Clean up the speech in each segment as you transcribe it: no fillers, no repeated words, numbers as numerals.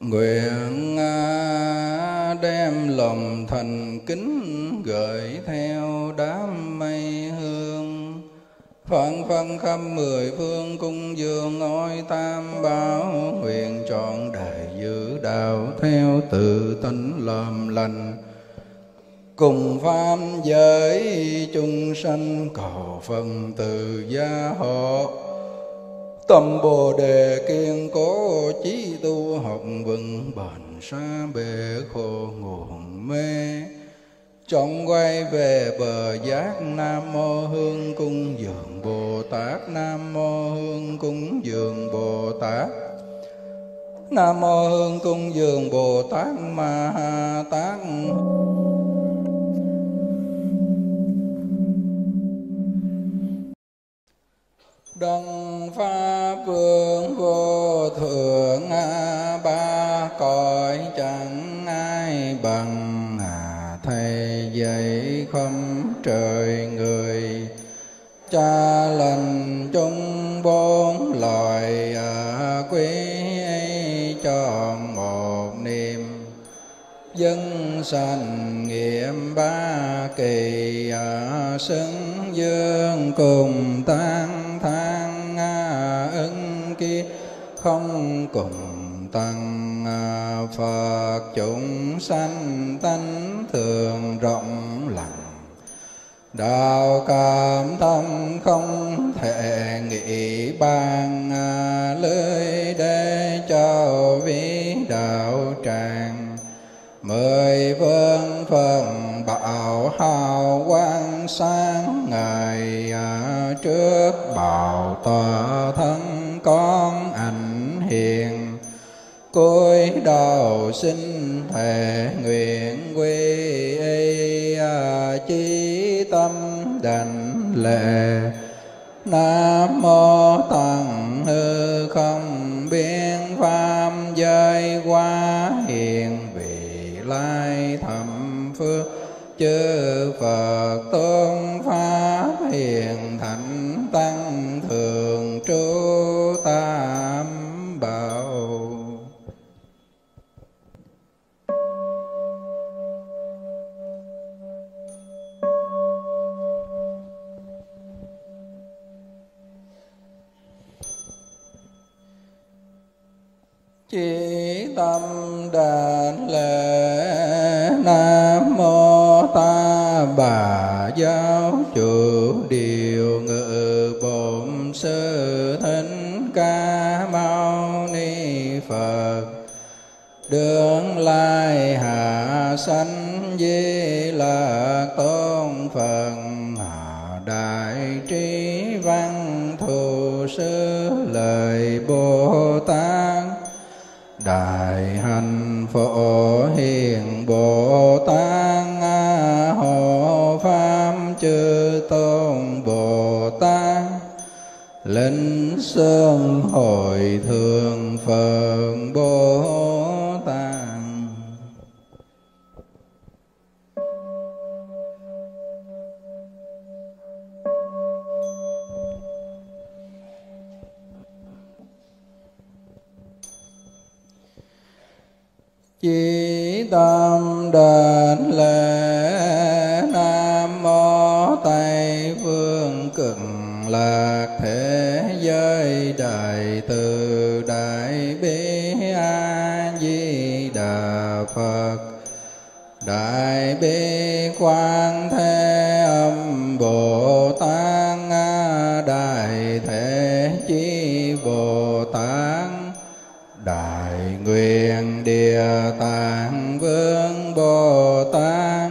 Nguyện đem lòng thành kính gửi theo đám mây hương, phạn phân khắp mười phương cung dường ngôi tam bảo, nguyện trọn đại giữ đạo theo tự tánh làm lành, cùng pháp giới chúng sanh cầu phần từ gia hộ. Tâm Bồ Đề kiên cố chí tu học vững bền, xa bể khổ nguồn mê trọng quay về bờ giác. Nam mô Hương Cung Dường Bồ Tát, Nam mô Hương Cung Dường Bồ Tát, Nam mô Hương Cung Dường Bồ Tát Ma Ha Tát. Đấng Pháp Vương vô thượng ba cõi chẳng ai bằng, Thầy dạy khắp trời người, cha lành chung bốn loài, quý cho một niềm dân sanh nghiệm ba kỳ, xứng dương cùng tăng thang ứng kia không cùng tăng, Phật chúng sanh tánh thường rộng lặng, đạo cảm tâm không thể nghĩ bàn, lưới để cho vĩ đạo tràng mười vương phần bảo hào quang sáng ngày, trước bảo tòa thân con ảnh hiền, cúi đầu xin thề nguyện quy y, chí tâm đảnh lễ. Nam mô tằng hư không biên pháp giới qua hiền vị lai thẩm phước, chư Phật tôn pháp hiền thánh tăng thường trú tam bảo. Chí tâm đảnh lễ. Nam mô Ta Bà giáo chủ điều ngự bổn sư Thích Ca Mâu Ni Phật, đương lai hạ sanh Di Lạc Tôn Phật, đại trí văn thù sư lời Bồ Tát, đại hạnh phổ hiền Bồ Tát, hộ pháp chư tôn Bồ Tát, linh sơn hội thượng Phật Bồ Tát. Chí tâm đảnh lễ. Nam mô Tây Phương Cực Lạc Thế Giới Đại Từ Đại Bi A Di Đà Phật, Đại Bi Quan Thế Âm Bồ Tát, Đại Thế Chí Bồ Tát, Đại Nguyện Địa Tạng Vương Bồ Tát,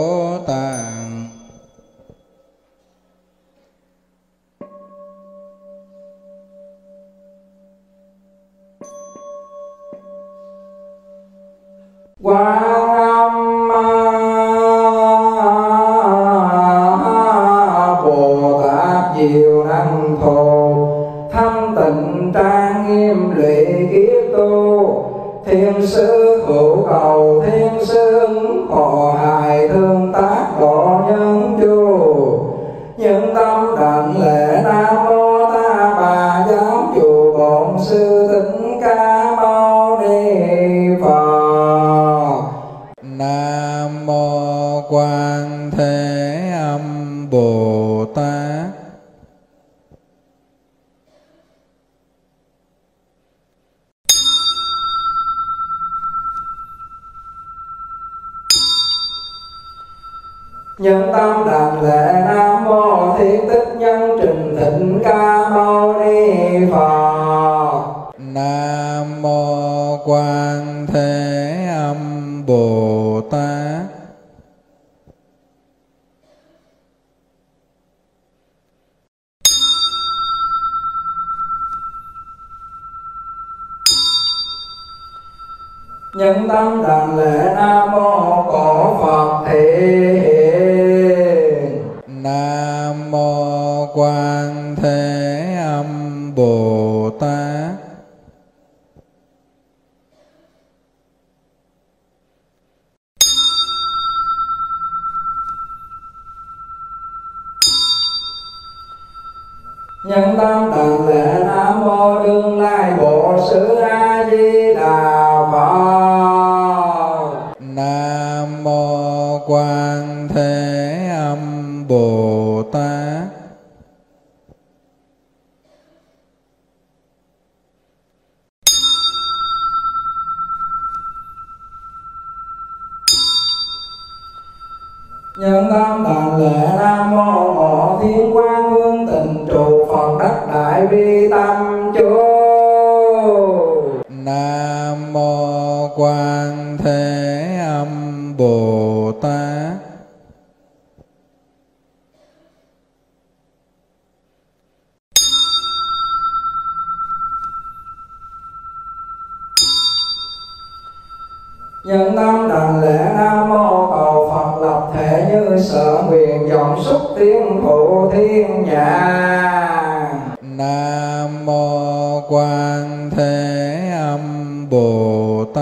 Tát. Quang Âm Thiên Sư Hữu Cầu Thiên Sư Hộ Hài Thương Tác Độ Nhân Chu, những tâm đảnh lễ. Nam mô Nhân tâm đảnh lễ Nam Mô Thiên Tích Nhân Trình Thịnh Ca Mâu Ni Phật. Nam Mô Quan Thế Âm Bồ Tát. Nhân tâm đảnh lễ Nam Mô Cổ Phật Thị. Nam Mô Quan Thế Âm Bồ Tát. Nhân tâm đảnh lễ Nam Mô Đương Lai Bộ Sư A Di Đà Phật. Nam Mô Quan Thế Âm Bồ Tát. Nhân tâm đảnh lễ Nam Mô Hộ Thiên Quang Vương Tịnh Trụ Phật Đắc Đại Bi Tâm Chú. Nam Mô Quan Thế Âm Bồ Tát. Nhân tâm đảnh lễ Nam Mô Cầu Phật Lập Thể Như Sở Nguyện Vọng Xúc Tiến Thụ Thiên Nhãn. Nam Mô Quan Thế Âm Bồ Tát.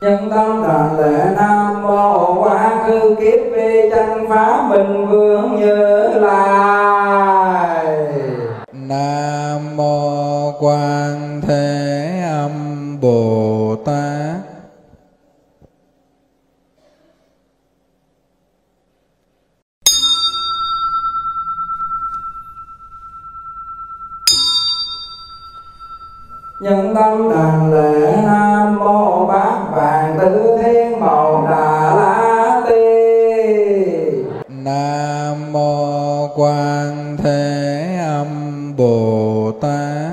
Nhân tâm đảnh lễ Nam Mô Quá Khứ Kiếp Vi Chánh Pháp Minh Vương Như Lai. Nam Mô Quan Thế Âm Bồ Tát. Nhân tâm đảnh lễ Nam Mô Bát Vạn Tứ Thiên Mẫu Đà La Ti. Nam Mô Quan Thế Âm Bồ Tát.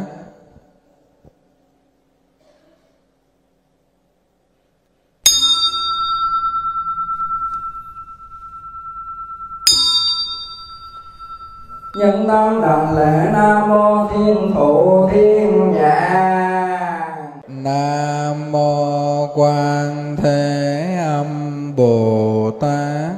Nhân tâm đảnh lễ Nam Mô Thiên Thụ Thiên Nhãn. Nam Mô Quan Thế Âm Bồ Tát.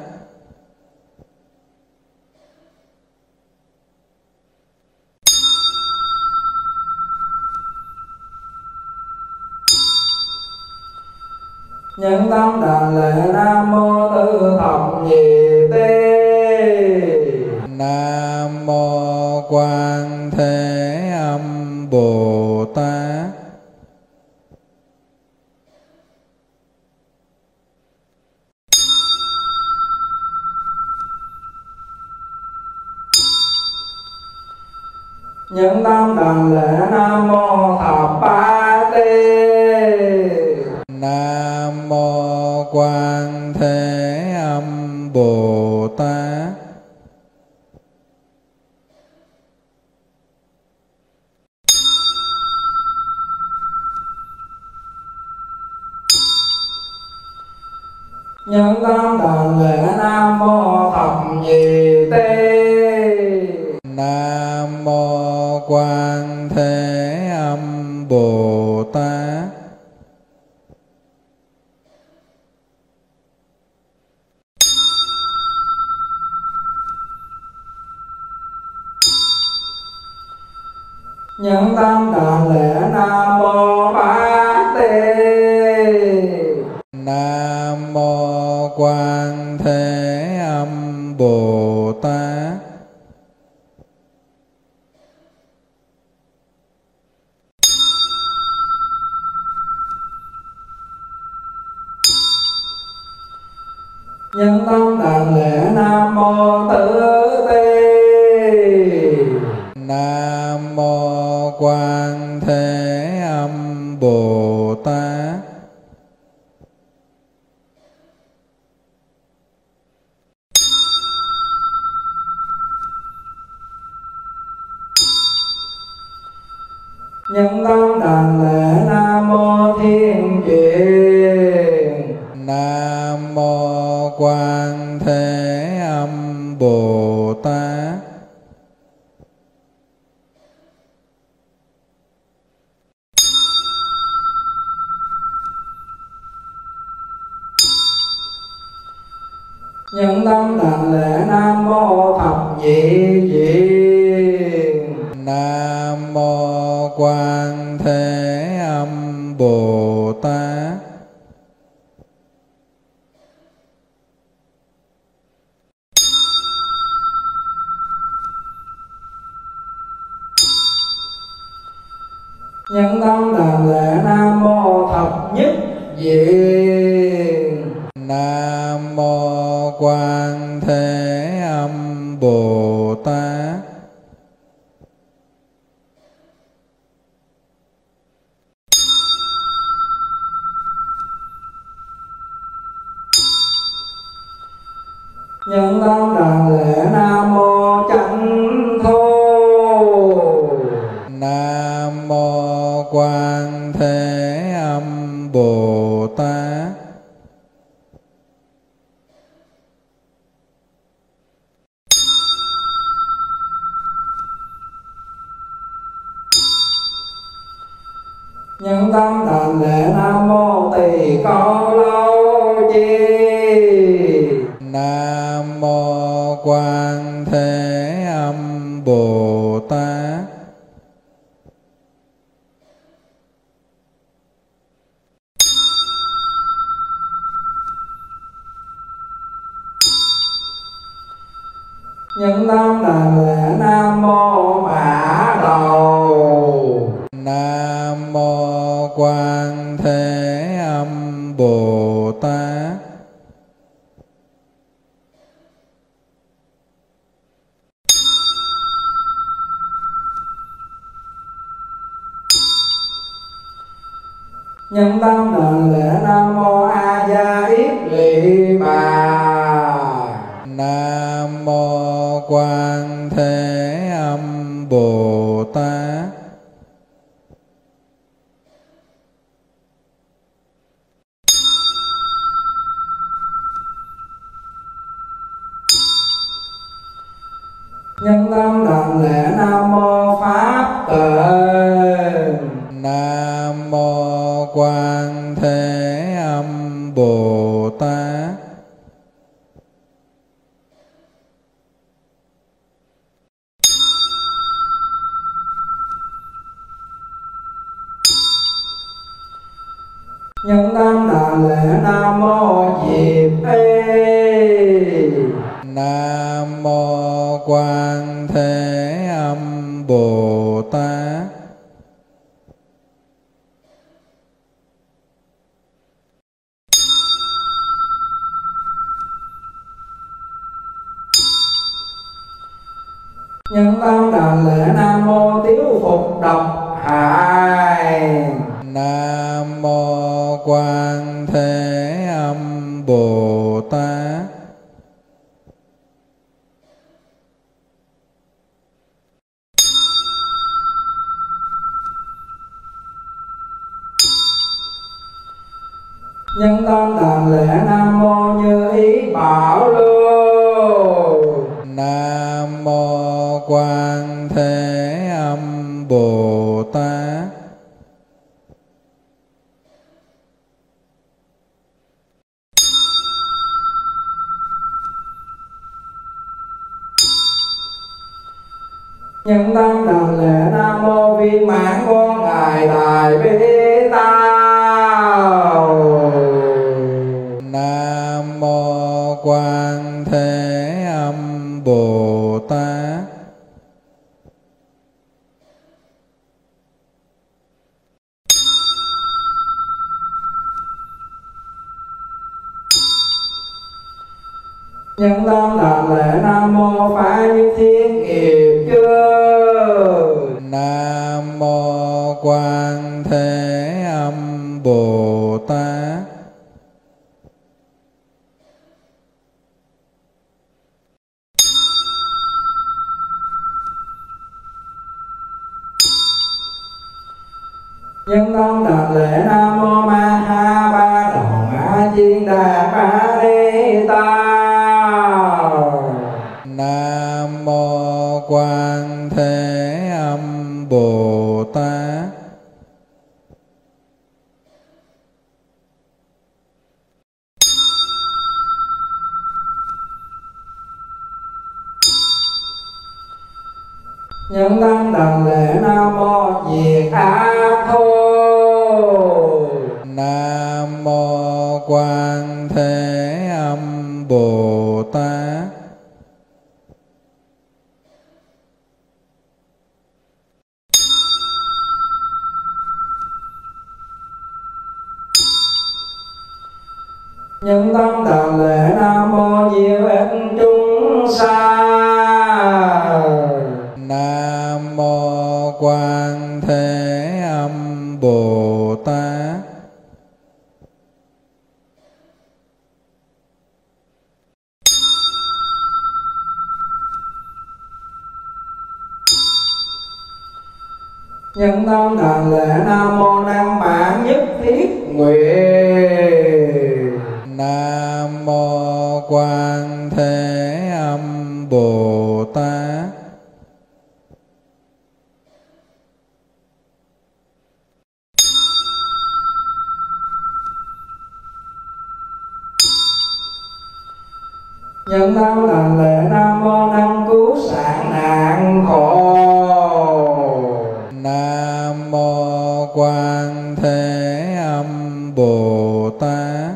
Nhân tâm đảnh lễ Nam Mô Tứ Thập Nhị Ti. Nam Mô Quan Thế Âm Bồ Tát. Nhân tâm đảnh lễ Nam Mô Thập Ba Ti. Nam Mô Quan Thế Âm Bồ Tát. Nhân tâm đảnh lễ Nam Mô Thập Nhị Ti. Nam Mô Quan Thế Âm Bồ Tát. Nhân tâm đảnh lễ Nam Mô Bát Ti. Nam Mô Quan Thế Âm Bồ Tát. Nhân tâm đảnh lễ Nam Mô Tứ Ti. đàn lễ. Nam mô Thiên Truyền. Nam mô Quan Thế Âm Bồ Tát. Nhân tâm đàn lễ. Nam mô Thập Nhị Diệu. Nam mô Quan Thế Âm Bồ Tát. Nhân tâm đàn lễ. Nam mô Thập Nhất Diệu. Nam mô Quan Thế Âm Bồ Tát. Nhân tâm đàn lễ. Nam mô Chánh Thô. Nam mô Quan Thế Âm Bồ Tát. Nhân tâm đàn lễ. Nam mô Tỳ Kheo Lâu Chi. Nam mô Quan Thế Âm Bồ Tát. Nhân tâm đàn lễ. Nam mô Mã Đầu. Nam mô Quan Thế Âm Bồ Tát. Nhân tâm đàn lễ. Nam mô A Gia Yết Lị Bà. Nam mô Quan Thế Âm Bồ Tát. Nhân tâm đàn lễ. Nam mô Pháp Tuệ. Nam mô Quan Thế Âm Bồ Tát. Nhân tâm đàn lễ. Nam mô Diệp Ê. Nam mô Quan Thế Âm Bồ Tát. Nhân tâm đàn lễ. Nam mô Tiếu Phục Độc Hại. Nam mô Quan Thế Âm Bồ Tát. Nhân tâm đàn lễ. Nam mô Như Ý Bảo Lưu. Nam mô Quan Thế Âm Bồ Tát. Nhân tâm đàn lễ. Nam mô Viên Mãn Quan Ngài Đại Bi Tao. Nam mô Quan Thế Âm Bồ Tát. Nhân tâm đàn lễ. Nam mô Phá Nhất Thiết Nghiệp Chư. Nam mô Quan Thế Âm Bồ Tát. Nhân tâm đảnh lễ Nam Mô Ma Ha Ba Đồn A Di Đà Ba Ni Ta. Nam Mô Quan Thế Âm Bồ Tát. Nhân tâm đảnh lễ Nam Mô Diệt A Thô. Nam Mô Quan Thế Âm Bồ Tát. Nhân tâm đảnh lễ Nam Mô Diệu Ích Chúng Sanh. Nam Mô Quan Thế Âm Bồ Tát. Nhân tâm đảnh lễ Nam Mô Năng Mạn Nhất Thiết Nguyện. Nam Mô Quan Thế Âm Bồ Tát. Nhân tâm đảnh lễ Nam Mô Năng Cứu Sản Nạn Khổ. Nam Mô Quan Thế Âm Bồ Tát.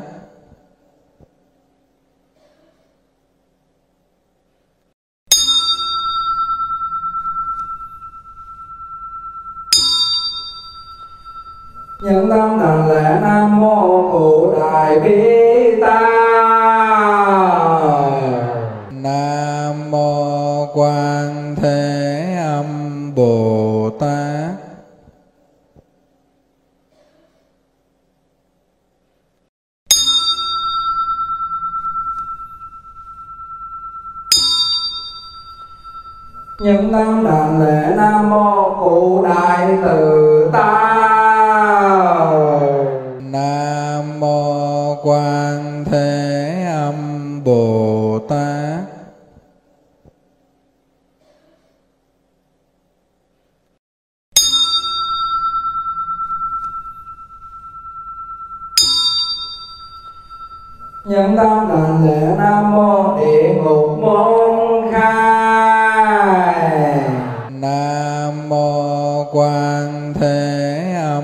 Nhân tâm đảnh lễ Nam Mô Cụ Đại Bi Ta. Nam Mô Quan Thế Âm Bồ Tát. Nhân tâm đảnh lễ Nam Mô Cụ Đại Từ Ta. Nam Mô Quan Thế Âm Bồ Tát. Nhân tâm đảnh lễ Nam Mô Địa Ngục Môn Khai. Nam Mô Quan Thế Âm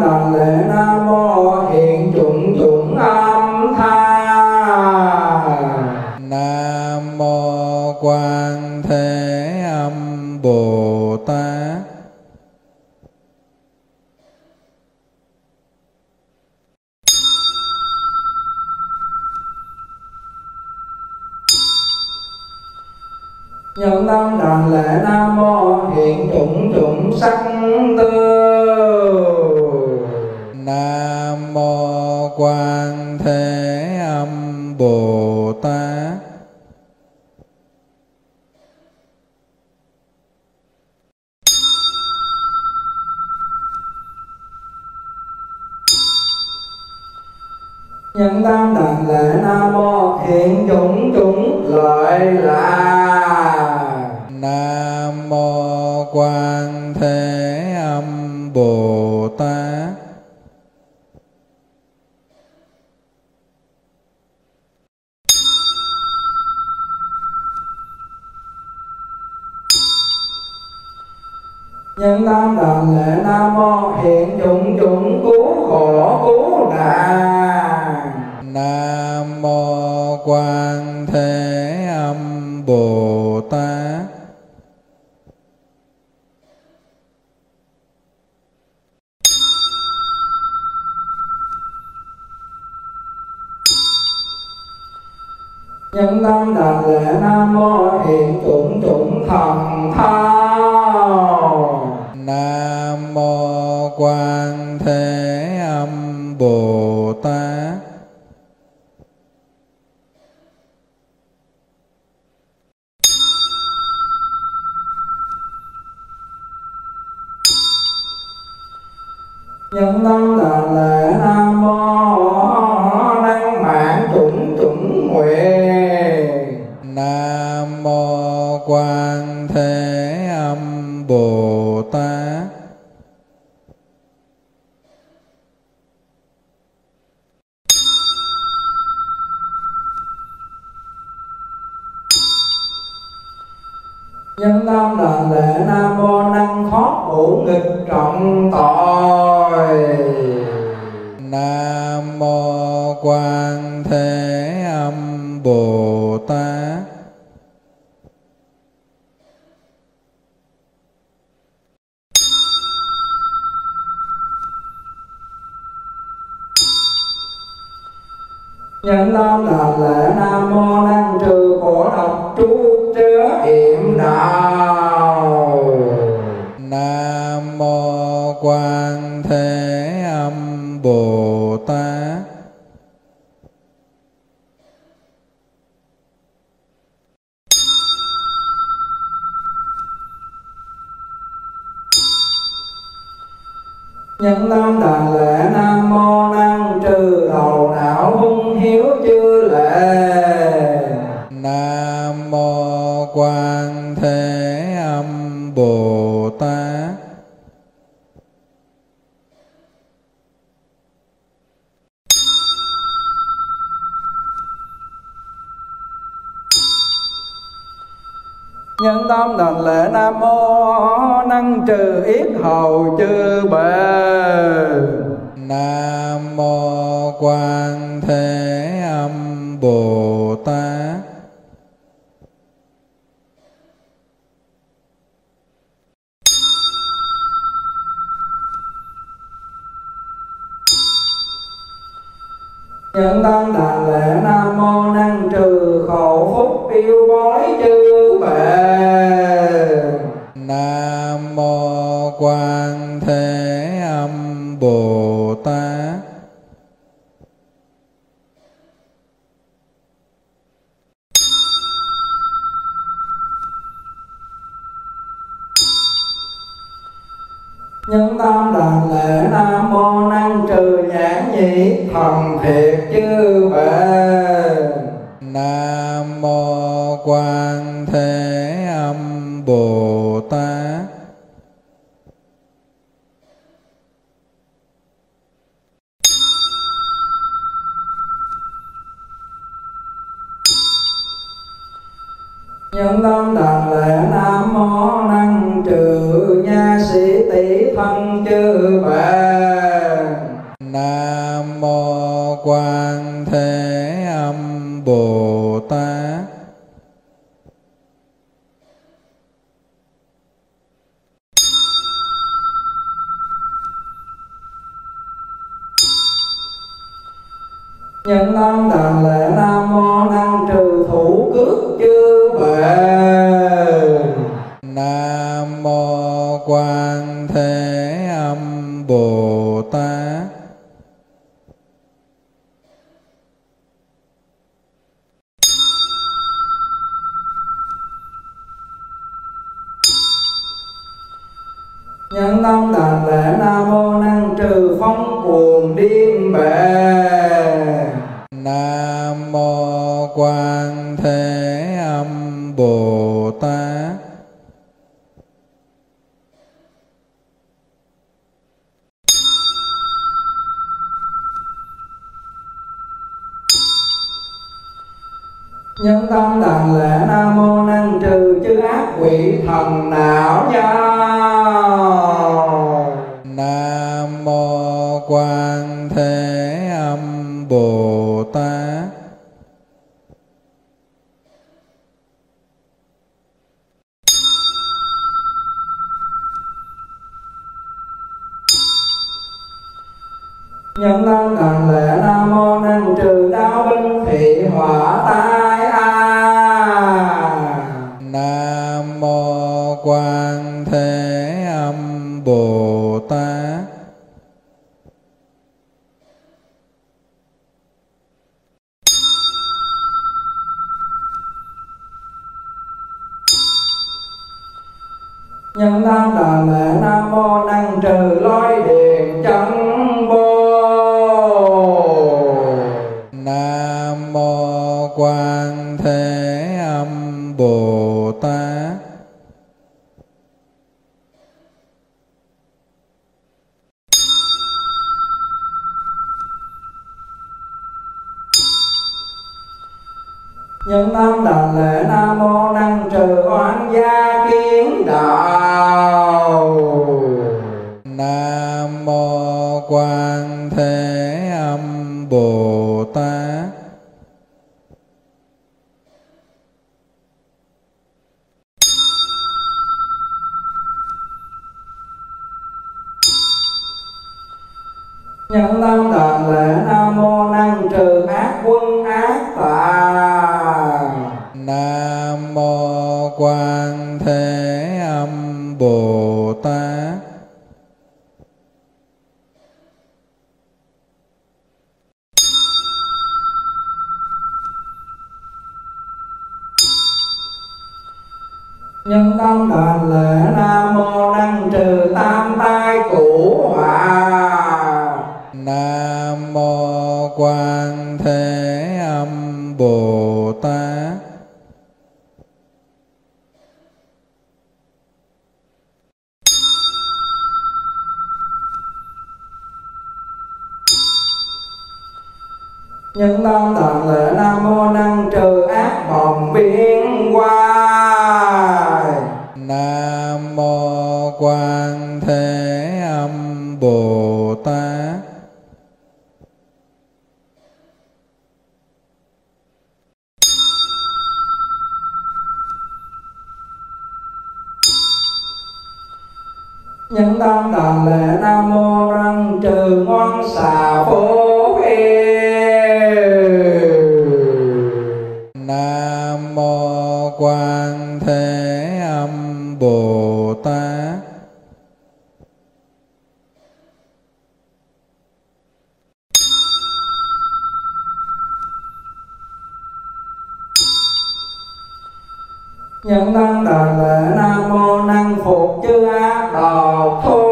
đảnh lễ Nam Mô Hiện Chủng Chủng Âm Tha. Nam Mô Quan Thế Âm Bồ Tát. Nhân tâm đảnh lễ Nam Mô Hiện Chủng Chủng Sắc Tư. Nam Mô Quan Thế Âm Bồ Tát. Nhân tâm đảnh lễ Nam Mô Hiện Chủng Chủng Lợi Lạc. Nam Mô Quan Thế Âm Bồ Tát. Nhân tâm đảnh lễ Nam Mô Hiện Chủng Chủng Cứu Khổ Cứu Nạn. Nam Mô Quan Thế Âm Bồ Tát. Nhân tâm đảnh lễ Nam Mô Hiện Chủng Chủng Thần Thao. Nam Mô Quan Thế Âm Nam Bồ Tát. Nhân tâm là lễ Nam Mô Năng Mạng Chủng Chủng Huệ. Nam Mô Quan Thế Âm Bồ Tát. Nhân tâm là lễ Nam Mô Năng Thoát Ngũ Nghịch Trọng Tội. Nam Mô Quan Thế Âm Bồ Tát. Nhân tâm là lễ Nam Mô Năng Trừ Khổ Độc Trú Chứa Yểm Đạo. Nam Mô Quan Thế Âm Bồ Tát. Nhân tâm đà lễ Nam Mô Năng Trừ Đầu Não Hung Hiếu Chư Lệ. Nam Mô Quan Thế Âm Bồ Tát. Nhân tâm đảnh lễ Nam Mô Năng Trừ Yết Hầu Chư Bệ. Nam Mô Quan Thế Âm Bồ Tát. Nhân tâm đảnh lễ Nam Mô Năng Trừ Khổ Phúc Yêu Bối Chư Bệ. Nam Mô Quan Thế Âm Bồ Tát. Nhân tâm đảnh lễ Nam Mô Năng Trừ Nhãn Nhĩ Thần Thiệt Chư Bệ. Nam Mô Quan Thế Âm Bồ Tát. Nhân tâm đảnh lễ Nam Mô Năng Trừ Nha Sĩ Tỷ Thân Chư Bệ. Nam Mô Quan Thế Âm Bồ Tát. Nhân tâm đảnh lễ Nam Mô Năng Trừ Thủ Cước Chư Bệ. Nam Mô Quan Thế Âm Bồ Tát. Nhân tâm đảnh lễ Nam Mô Năng Trừ Phong Cuồng Điên Bệ. Nam Mô Quan Thế Âm Bồ Tát. Nhân tâm đảnh lễ Nam Mô Năng Trừ Chư Ác Quỷ Thần Não Dao. Nam Mô Quan Thế Âm Bồ Tát. Nhân tâm đảnh lễ Nam Mô Năng Trừ Đao Binh Thị Hỏa Tai A. Nam Mô Quan Thế Âm Bồ Tát. Nhân tam đà lệ nam mô năng trừ lôi điện chẳng vô. Nam mô Quan Thế Âm Bồ Tát. Nhân tâm đà lễ nam mô năng trừ oán gia kiến đạo. Nam mô Quan Thế Âm Bồ Tát. Nhân tâm đà lễ nam mô năng trừ ác quân ác tà. Nam mô Quan Thế Âm Bồ Tát. Nhân tâm đà lễ nam mô năng trừ tam tai cũ hòa. Nam mô Quan Thế Âm Bồ Tát. Nhân tâm đà lễ nam mô năng trừ ác vọng biên hoài. Nam mô Quan Thế Âm Bồ Tát. Nhân tâm đà lễ nam mô năng trừ ngoan xà phố yên. Nam mô Quan Thế Âm Bồ Tát. Nhân tâm đà lễ nam mô năng phục chư ác độc thô.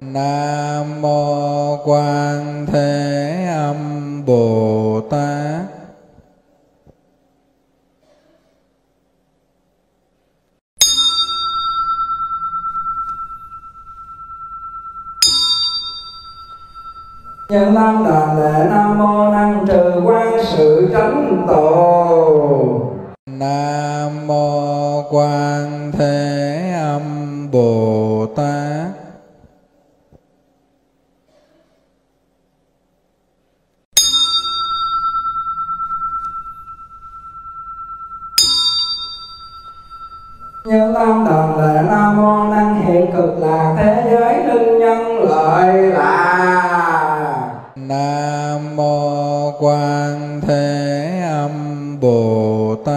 Nam mô Quan Thế Âm Bồ Tát. Nhân tâm đà lễ nam mô năng trừ quán sự chánh tổ. Nam mô Quan Thế Âm Bồ Tát. Nhân tâm đà lễ nam mô năng hiện cực lạc thế giới linh nhân lợi lạc. Nam mô Quan Thế Âm Bồ Tát.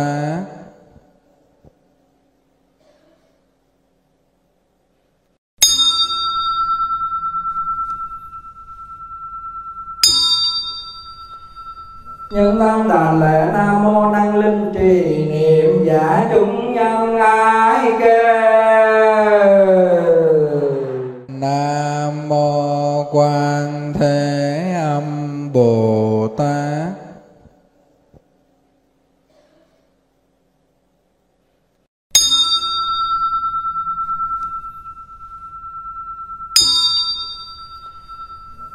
Nhân tâm đà lễ nam mô năng linh trì niệm giả chúng nhân ái kêu. Nam mô Quan Thế Âm Bồ Tát.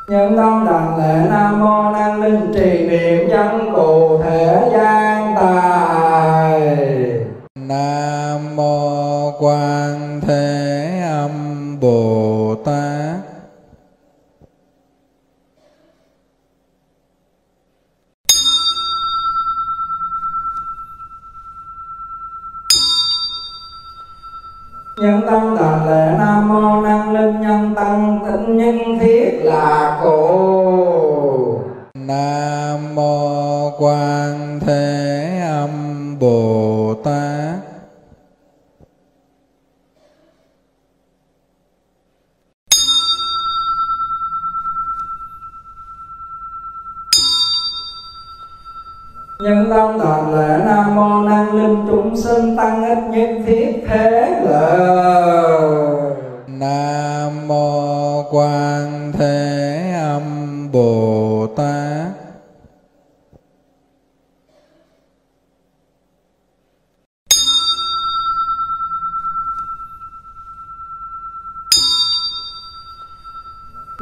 Nhân tâm đà lễ nam mô năng linh trì niệm chân cụ thể gian tài. Nam mô Quan Thế Âm Bồ Tát. Nhân tâm đà lễ nam mô năng linh nhân tăng tịnh nhân thiết là cổ. Nam mô Quan Thế Âm Bồ Tát. Nhân tâm thành lễ Nam Mô năng linh chúng sinh tăng ít nhất thiết thế lợi. Nam Mô Quan Thế Âm Bồ Tát.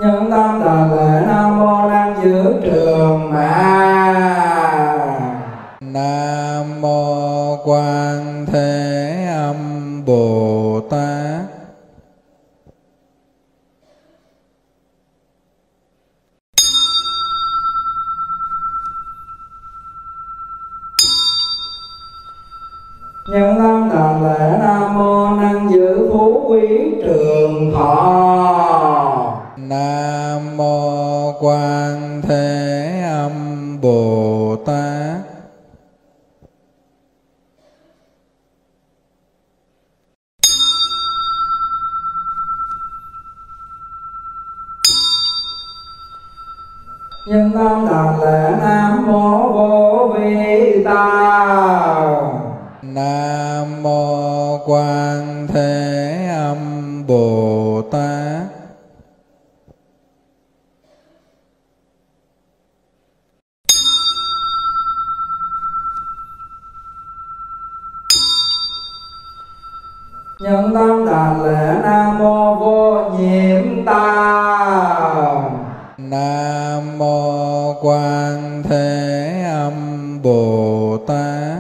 Nhân tâm đà lễ Nam Mô năng giữ trường mạng. Nam Mô Quan Thế Âm Bồ Tát. Nhân tâm đà lễ Nam Mô năng giữ phú quý trường thọ. Nam Mô Quan Thế Âm Bồ Tát. Nhân tâm đà lễ Nam Mô Vô Vi Tao. Nam Mô Quan Thế Âm Bồ Tát. Nhân tâm đà lễ Nam Mô Vô Nhiễm Tao. Nam Mô Quan Thế Âm Bồ Tát.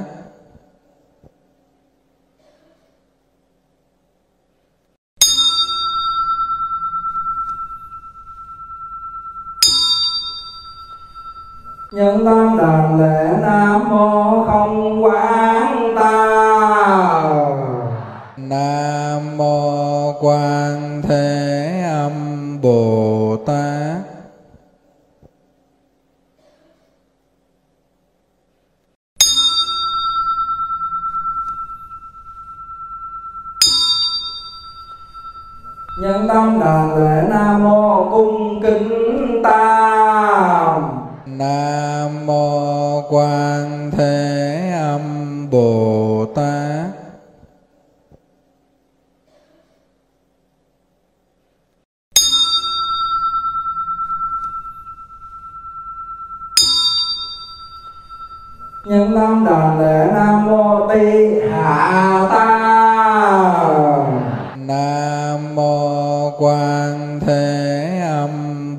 Nhân tâm đà lễ Nam Mô Không Quán Tao. Nam Mô Quan Thế Âm Bồ Tát. Nhân tâm đà lễ Nam Mô Cung Kính Tam. Nam Mô Quan Thế Âm Bồ Tát. Nhân tâm đà lễ Nam Mô Ti Hạ Tao. Nam Mô Quan Thế Âm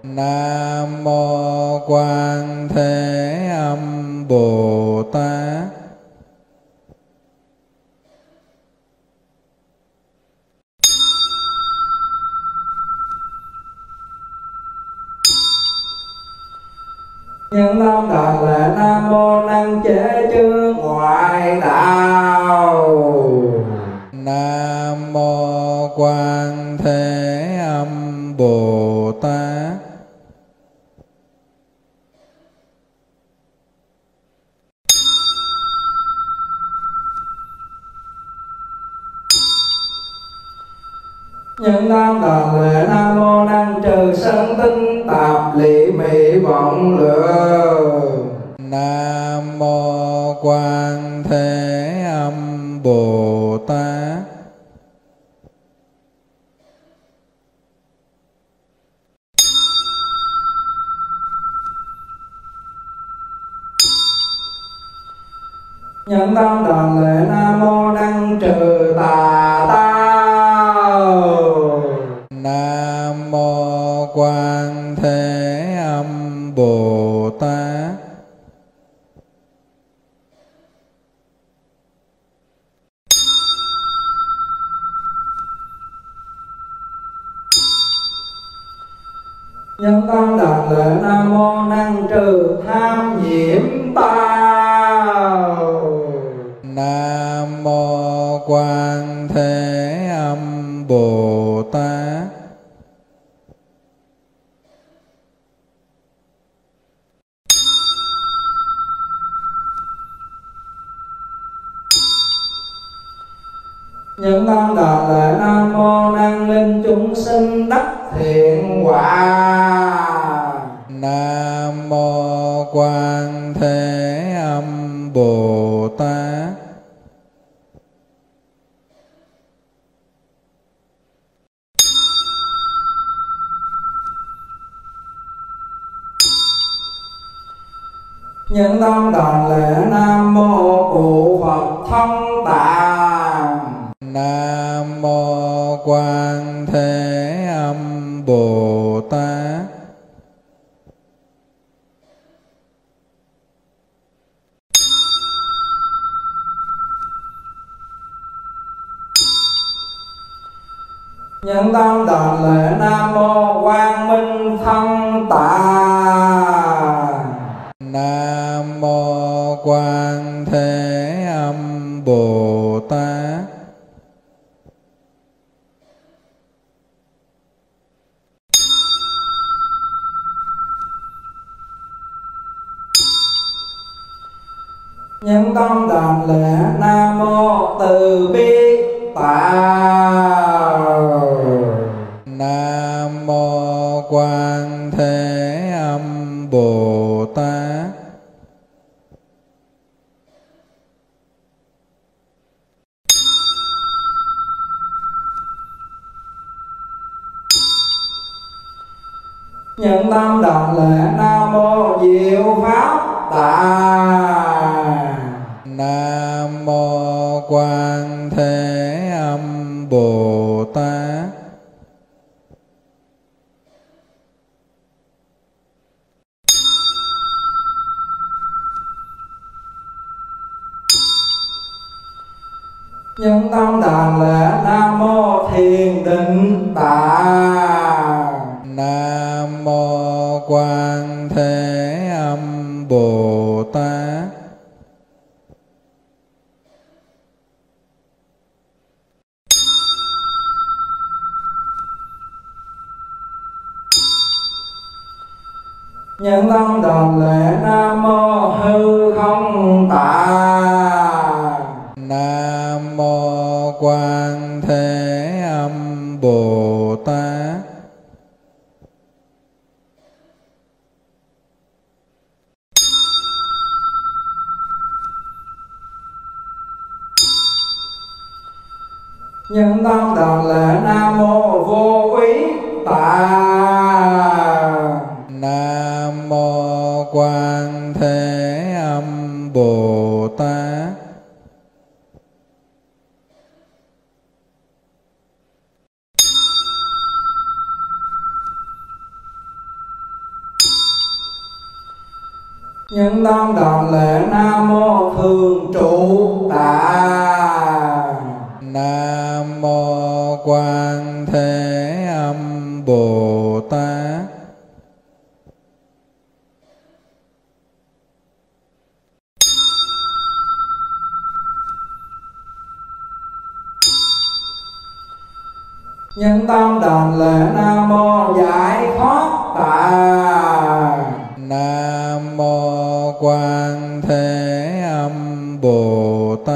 Nam Mô Quan Thế Âm Bồ Tát. Những tâm đại lễ Nam Mô năng chế chư ngoại đạo. Nam Mô Quan Thế Âm Bồ Tát. Những nam đàn lễ Nam Mô năng trừ sân tinh tạp lị mị vọng lượng. Nam Mô Quan Thế Âm Bồ Tát. Những nam đàn lễ Nam Mô năng trừ tà đạo. Nam Mô Quan Thế Âm Bồ Tát. Nhân tâm đạt lợi Nam Mô năng trừ tham nhiễm tao. Nam Mô Quan Thế Âm Bồ Tát. Những tâm đạt lợi Nam Mô năng linh chúng sinh đắc thiện quả. Nam Mô Quan Thế Âm Bồ Tát. Những tâm đoàn lễ Nam Mô Cụ Phật Thông Tạng. Nam Mô Quan Thế Âm Bồ Tát. Những tâm đoàn lễ Nam Mô Quang Minh Thân Tạng. Nam Mô Quan Thế Âm Bồ Tát. Những tâm đàn lễ Nam Mô Từ Bi Tạo. Nam Mô Quan Thế Âm Bồ Tát. Những tâm đàn lễ Nam Mô Diệu Pháp Tạng. Nam Mô Quan Thế Âm Bồ Tát. Những tâm đàn lễ Nam Mô Thiền Định Tạng. Nam Mô Quan Thế Âm Bồ Bồ Tát. Nhân tâm đồng lễ Nam Mô Hư Không Tà. Nam Mô Quan Thế Âm Bồ Tát. Nhân tâm đồng lễ Nam Mô Vô Úy Tà. Nam Mô Quan Thế Âm Bồ Tát. Nhân tâm đồng lễ Nam Mô Thường Trụ Đà. Nam Mô Quan Thế Âm Bồ Tát. Nhân tâm đảnh lễ Nam Mô Giải Thoát Đà. Nam Mô Quan Thế Âm Bồ Tát.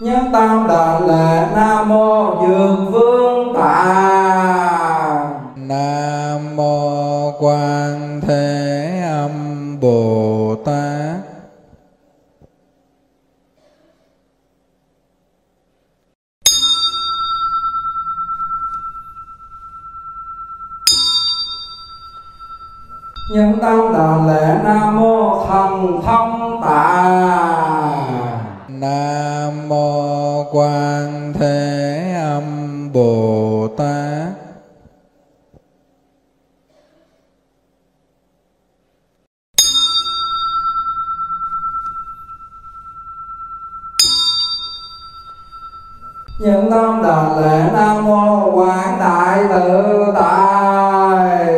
Nhân tâm đảnh lễ Nam Mô Dược Vương Đà. Nam Mô Quan Thế Âm Bồ Tát. Nhân tâm đảnh lễ Nam Mô Thần Thông Tà. Nam Mô Quan Thế Âm Bồ Tát. Nhân tâm đảnh lễ Nam Mô Quảng Đại Tự Tại.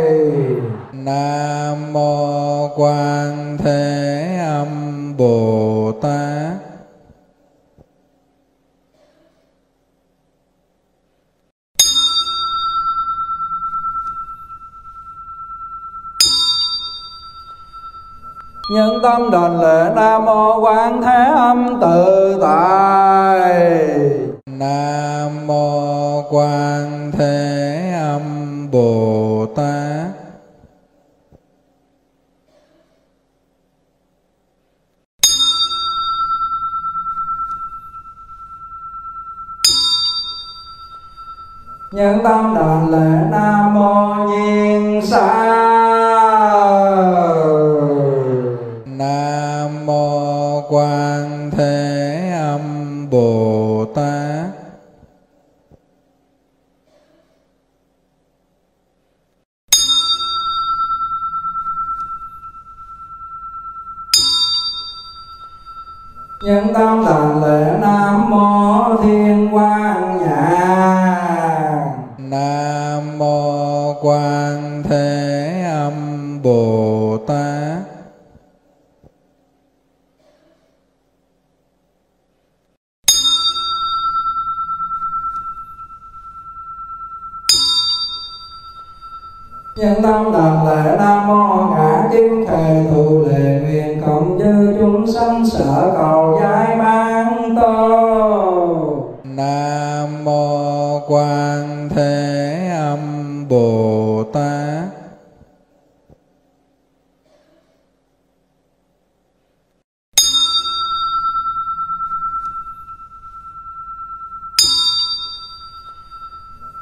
Nam Mô Quan Thế Âm Bồ Tát. Nhân tâm đảnh lễ Nam Mô Quán Thế Âm Tự Tại. Nam Mô Quan Thế Âm Bồ Tát. Nhân tâm đảnh lễ Nam Mô Nhiên Sa. Nam Mô Quan Thế Âm Bồ Tát. Nhân tâm đảnh lễ Nam Mô Thiên Quang Nhạc. Nam Mô Quan Thế Âm Bồ Tát. Nhân tâm đảnh lễ Nam Mô Ngã Kim Thề Thù Lệ Nguyện cộng dư chúng sanh sở cầu giải mang tô. Nam Mô Quan Thế Âm Bồ Tát.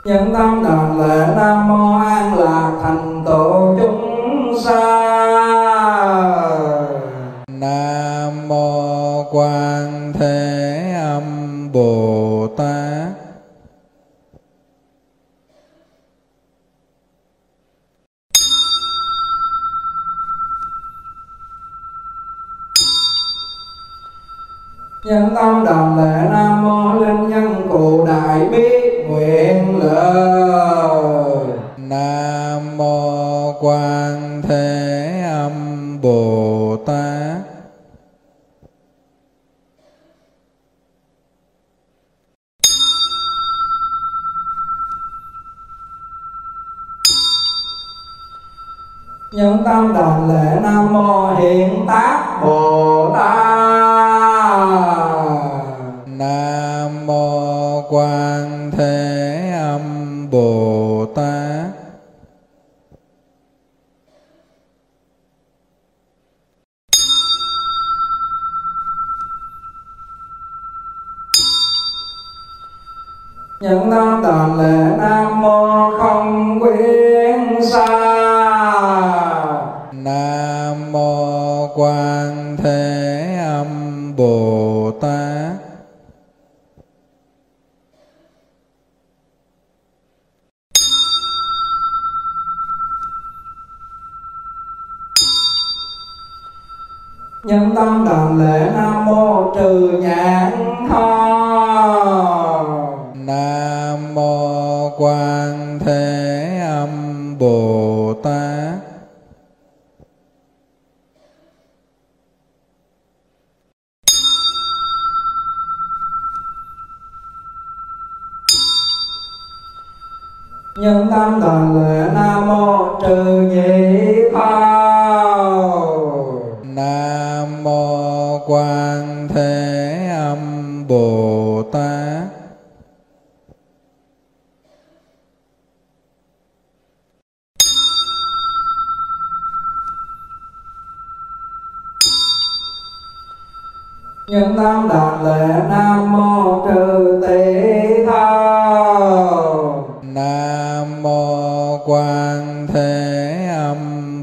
Nhân tâm đảnh lễ Nam Mô An Lạc Thành Tựu chúng sanh. Nam Mô Quan Thế Âm Bồ Tát. Nhân tâm đồng lệ Nam Mô Linh Nhân Cụ Đại Bi nguyện lời. Nam Mô Quan Thế Âm Bồ Tát. Nhân tâm đồng lệ Nam Mô Hiện Tác Bồ Tát. Nam Mô Quan Thế Âm Bồ Tát. Nhân tâm đồng lệ Nam Mô Không Quyến Xa. Nam Mô Quan Thế Âm Bồ Tát. Nhân tâm đồng lệ Nam Mô Trừ Nhãn Tho. Nam Mô Quan Thế Âm Bồ Tát. Nhân tâm đồng lệ Nam Mô Trừ Nhĩ Phao. Nam Mô Quan Thế Âm Bồ Tát. Nhân tâm đồng lệ Nam Mô Trừ Tỷ Thao. Nam Mô Quan Thế Âm Bồ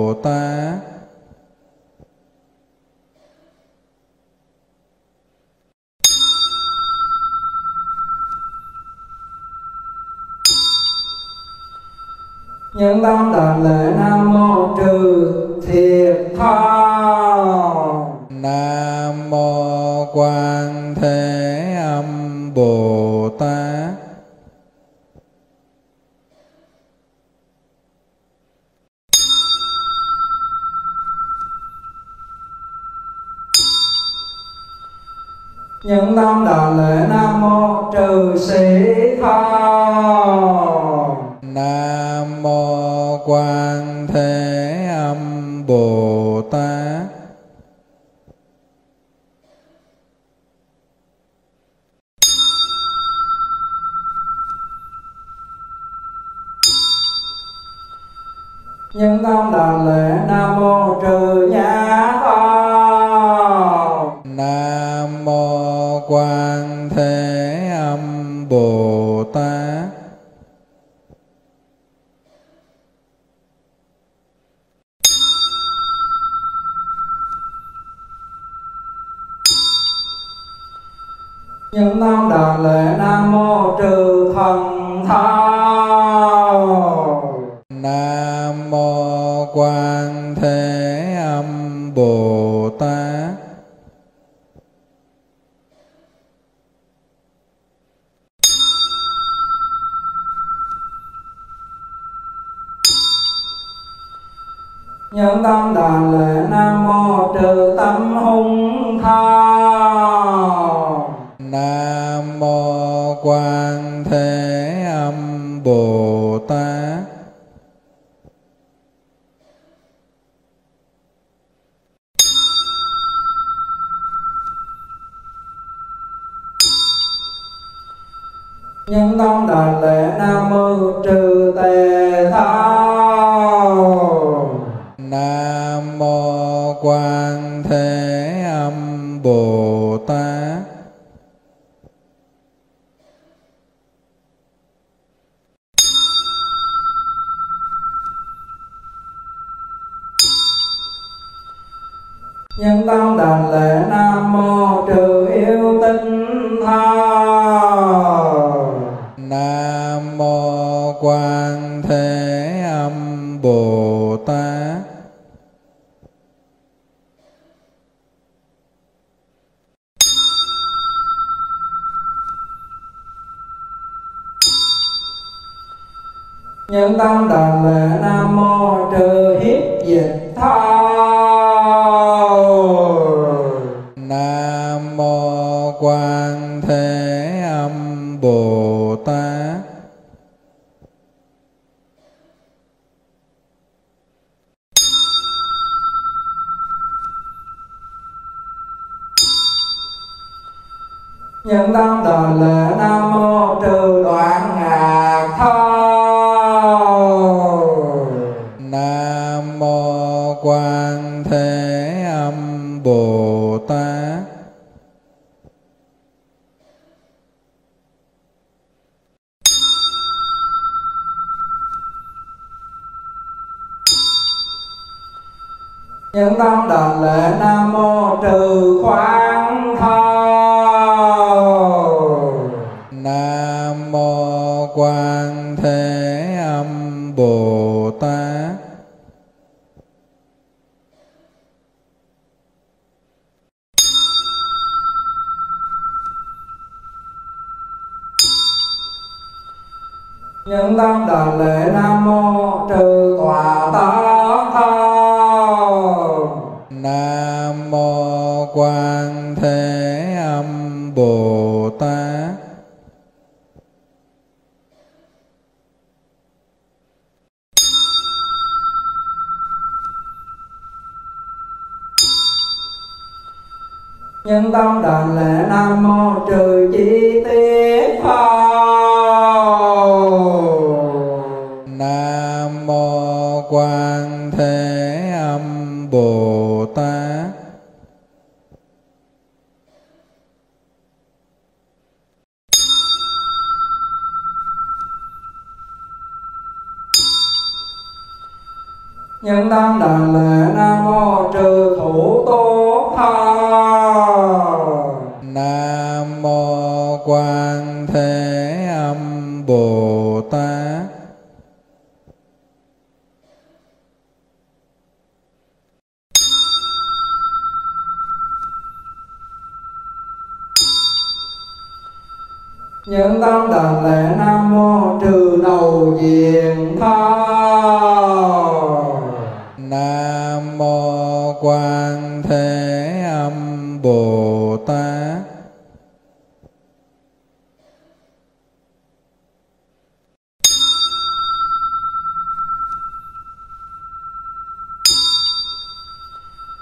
Tát. Nhân tâm đồng lệ Nam Mô Trừ Thiệt Thao. Nam Mô Quan Thế Âm Bồ Tát. Nhân tâm đồng lệ Nam Mô Trừ Sĩ Thao. Nam Mô Quan Thế Âm Bồ Tát. Nhân tâm đồng lệ Nam Mô Trừ Nhã Tho. Nam Mô Quan Thế Âm Bồ Tát. Nhân tâm đồng lệ Nam Mô Trừ Thần Thao. Nam Mô Quan Thế Âm Bồ Tát. Nhân tâm đồng lệ Nam Mô Trừ Tâm Hung Thao. Nam Mô Quan Thế Âm Bồ Tát. Nhân tâm đồng lệ Nam Mô Trừ Tề Thao. Nam Mô Quan Thế Âm Bồ Tát. Nhân tâm đồng lệ Nam Mô Trừ Yêu Tinh Thao. Nam Mô Quan Thế Âm Bồ Tát. Những tâm đàn lệ Nam Mô trừ hiếp dịch thao. Nam Mô Quan Thế Âm Bồ Tát. Những tâm đàn lệ Nam Mô trừ đoạn ngạc thao. Quan Thế Âm Bồ Tát. Những tâm đảnh lễ Nam Mô Trừ Khoáng Thâu. Nam Mô Quan Thế Âm Bồ Tát. Những tâm đảnh lễ Nam Mô Trừ Tọa Tát Thâu. Nam Mô Quan Thế Âm Bồ Tát. Những tâm đảnh lễ Nam Mô Trừ Chi Tiết Thâu. Nam Mô Quan Thế Âm Bồ Tát. Những tâm đảnh lễ Nam Mô Trừ Thủ Tố Thâu. Nam Mô Quan Thế Âm Bồ Tát. Những tâm đảnh lễ Nam Mô Trừ Đầu Diện Thâu. Nam Mô Quan Thế Âm Bồ Tát. Những tâm đảnh lễ Nam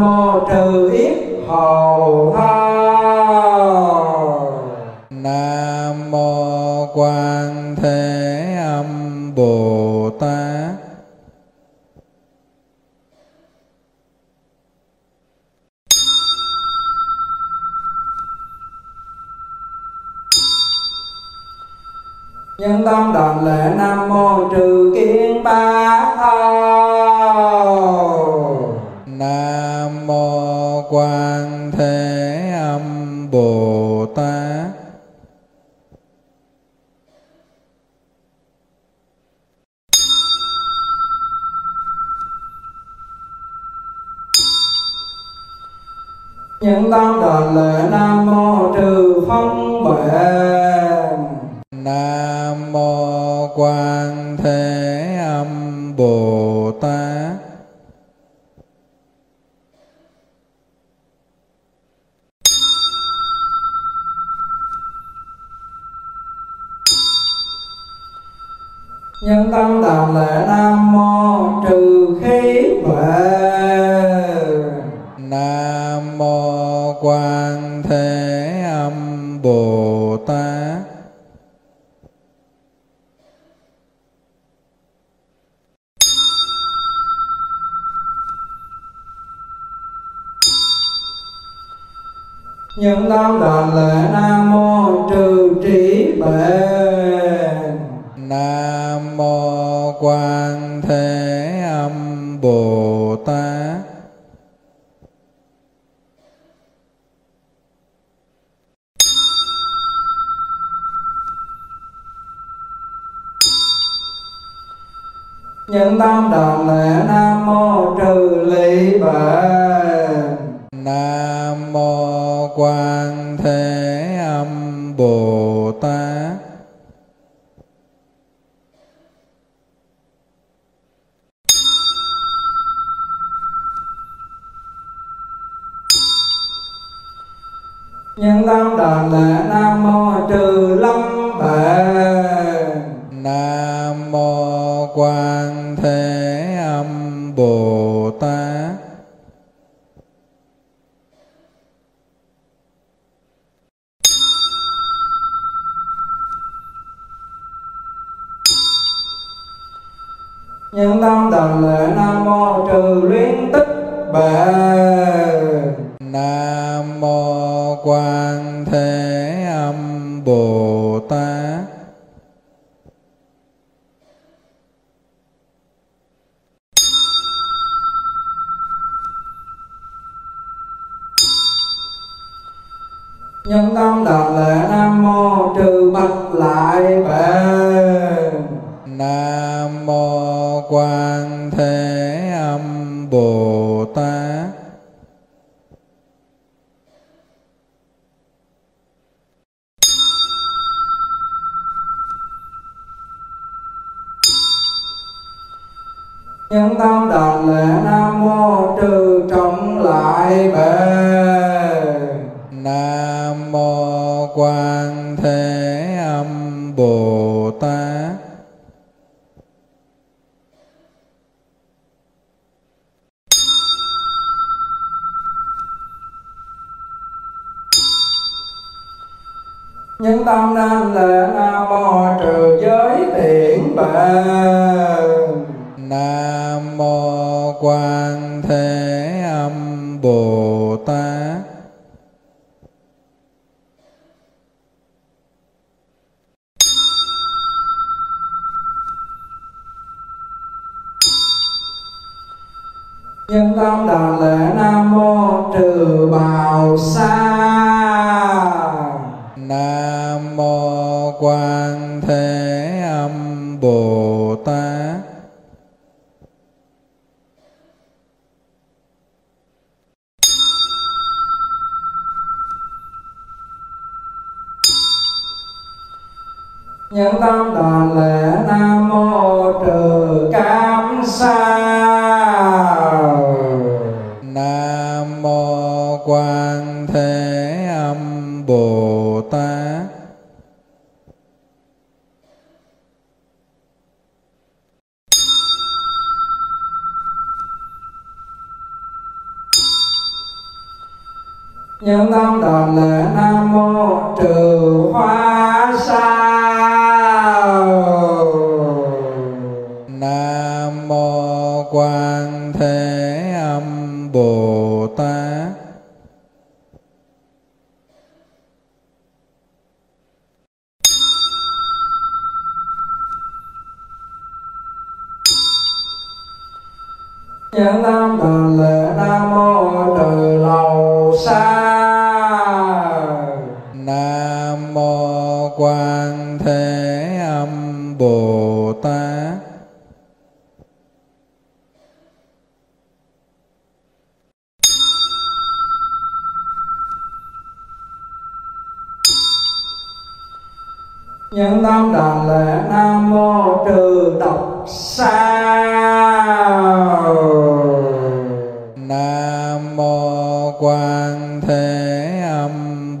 Mô Trừ Yết Hầu Thâu. Nam Mô Quan Thế Âm Bồ Tát. Những tâm đảnh lễ Nam Mô Trừ Kiên Bá Thâu. Nam Mô Quan Thế Âm Bồ Tát. Những tâm đảnh lễ Nam Mô Trừ Phân Bệnh. Nam Mô Quan Thế Âm Bồ Tát. Những tâm đảnh lễ Nam Mô Trừ Khí Bệnh. Nam Mô Quan Thế Âm Bồ Tát. Những tâm đảnh lễ Nam Mô Trừ Trí Bệnh. Nam Mô Quan Thế Âm Bồ Tát. Những tâm đảnh lễ Nam Mô Trừ Lý Bệnh. Nam Mô Quan Thế Âm Bồ Tát. Những tâm đàn lễ Nam Mô Trừ Lâm Bệ. Nam Mô Quan Thế Âm Bồ Tát. Những tâm đàn lễ Nam Mô Trừ Luyến Tích Bệ. Nam Mô Quan Thế Âm Bồ Tát. Nhân tâm đàn lễ Nam Mô Trừ Bạch Lại Bệ. Nam Mô Quan Thế Âm Bồ Tát. Nhân tâm đàn lễ Nam Mô Trừ Trọng Lại Bệ. Nam Mô Quan Thế Âm Bồ Tát. Nhân tâm nam lễ Nam Mô Trừ Giới Tiễn Bệ. Nam Mô Quan Thế Âm Bồ Tát. Nhân tâm đàn lễ Nam Mô Trừ Bào Sa. Nam Mô Quan Thế Âm Bồ Tát. Những tâm đàn lễ Nam Mô Trừ Cám Sa. Nam Mô Quan Thế Âm Bồ Tát. Những tâm đàn lễ Nam Mô Trừ Hoa Sa. Nam Mô Quan Thế Âm Bồ Tát. Những tâm đàn lễ Nam Mô Trừ Lầu Sa. Nam Mô Quan Thế Âm Bồ Tát. Những tâm đàn lễ Nam Mô Trừ Độc Sa. Nam Mô Quan Thế Âm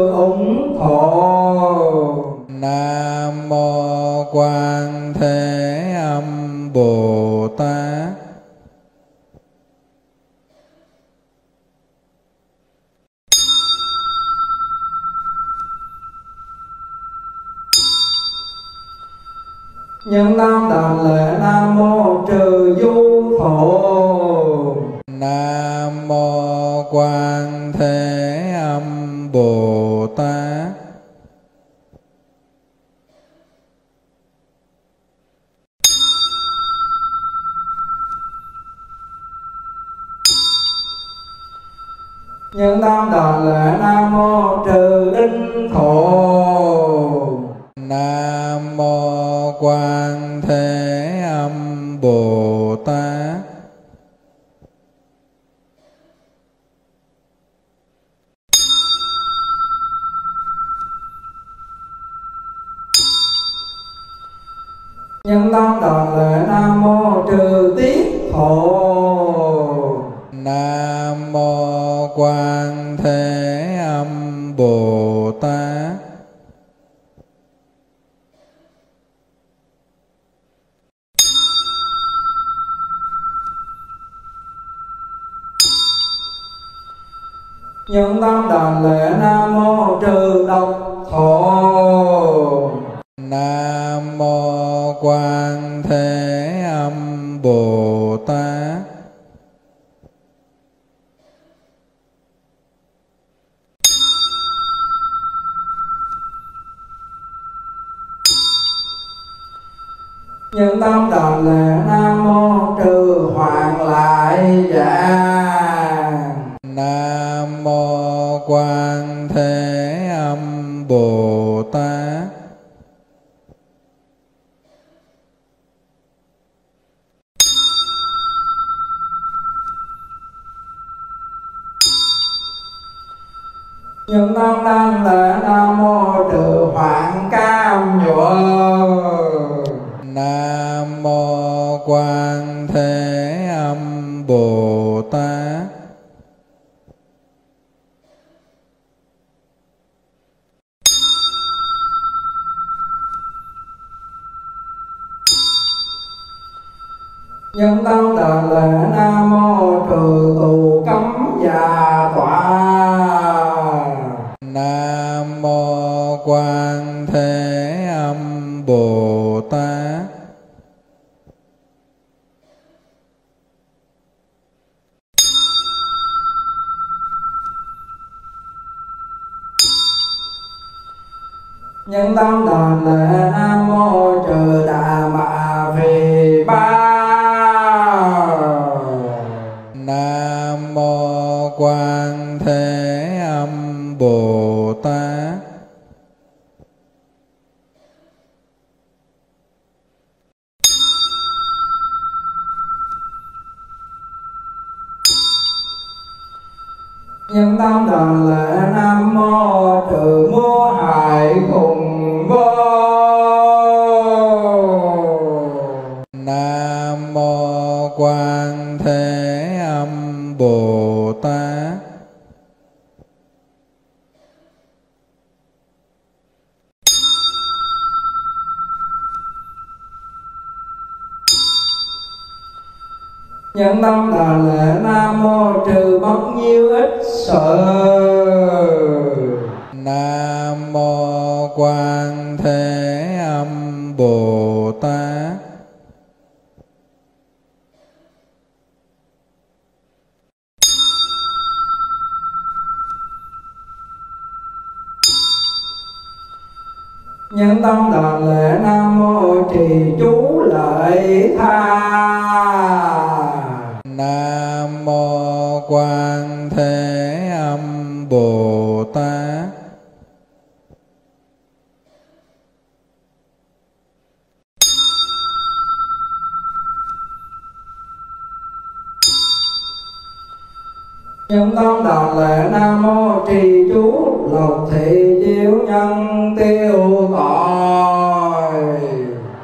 Ủng Thọ. Nam Mô Quan Thế Âm Bồ Tát. Những tâm đàn lễ Nam Mô Trừ Du Thọ. Nam Mô Quan Thế Âm Bồ Tát. Những tâm đàn lễ Nam Mô Trừ Đinh Thọ. Nam Mô Quan Thế Âm Bồ Tát. Nhân tâm đọc lời Nam Mô Trừ Tiết Thổ. Nam Mô Quan Thế Âm Bồ Tát. Nhân tâm đàn lễ Nam Mô Trừ Độc Thổ. Nam Mô Quan Thế Âm Bồ Tát. Nhân tâm đàn lễ Nam Mô Trừ Hoạn Lại Dạ. Nam Mô Quan Thế Âm Bồ Tát. Những tâm đăng lễ Nam Mô Trừ Hoạn Cam Nhượng. Nam Mô Quan Thế Âm Bồ Tát. Nhân tâm đàn lễ Nam Mô Trừ Tù Cấm Già Tọa. Nam Mô Quan Thế Âm Bồ Tát. Nhân tâm đàn lễ Nam Mô Trừ Đà Mạ Vì Ba. Nam Mô Quan Thế Âm Bồ Tát. Nhân tâm đàn lễ Nam Mô Trừ Mô Hải Khủng Vô. Nam Mô Quan Thế Bồ Tát. Nhân tâm đàn lễ Nam Mô Trừ Bất Nhiêu Ích Sự. Nam Mô Quan Thế Âm Bồ Tát. Nhân tâm đàn lễ Nam Mô Trì Chú Lợi Tha. Nam Mô Quan Thế Âm Bồ Tát. Nhân tâm đàn lễ Nam Mô Trì Chú Lộc Thị Diệu Nhân Tiêu Tội.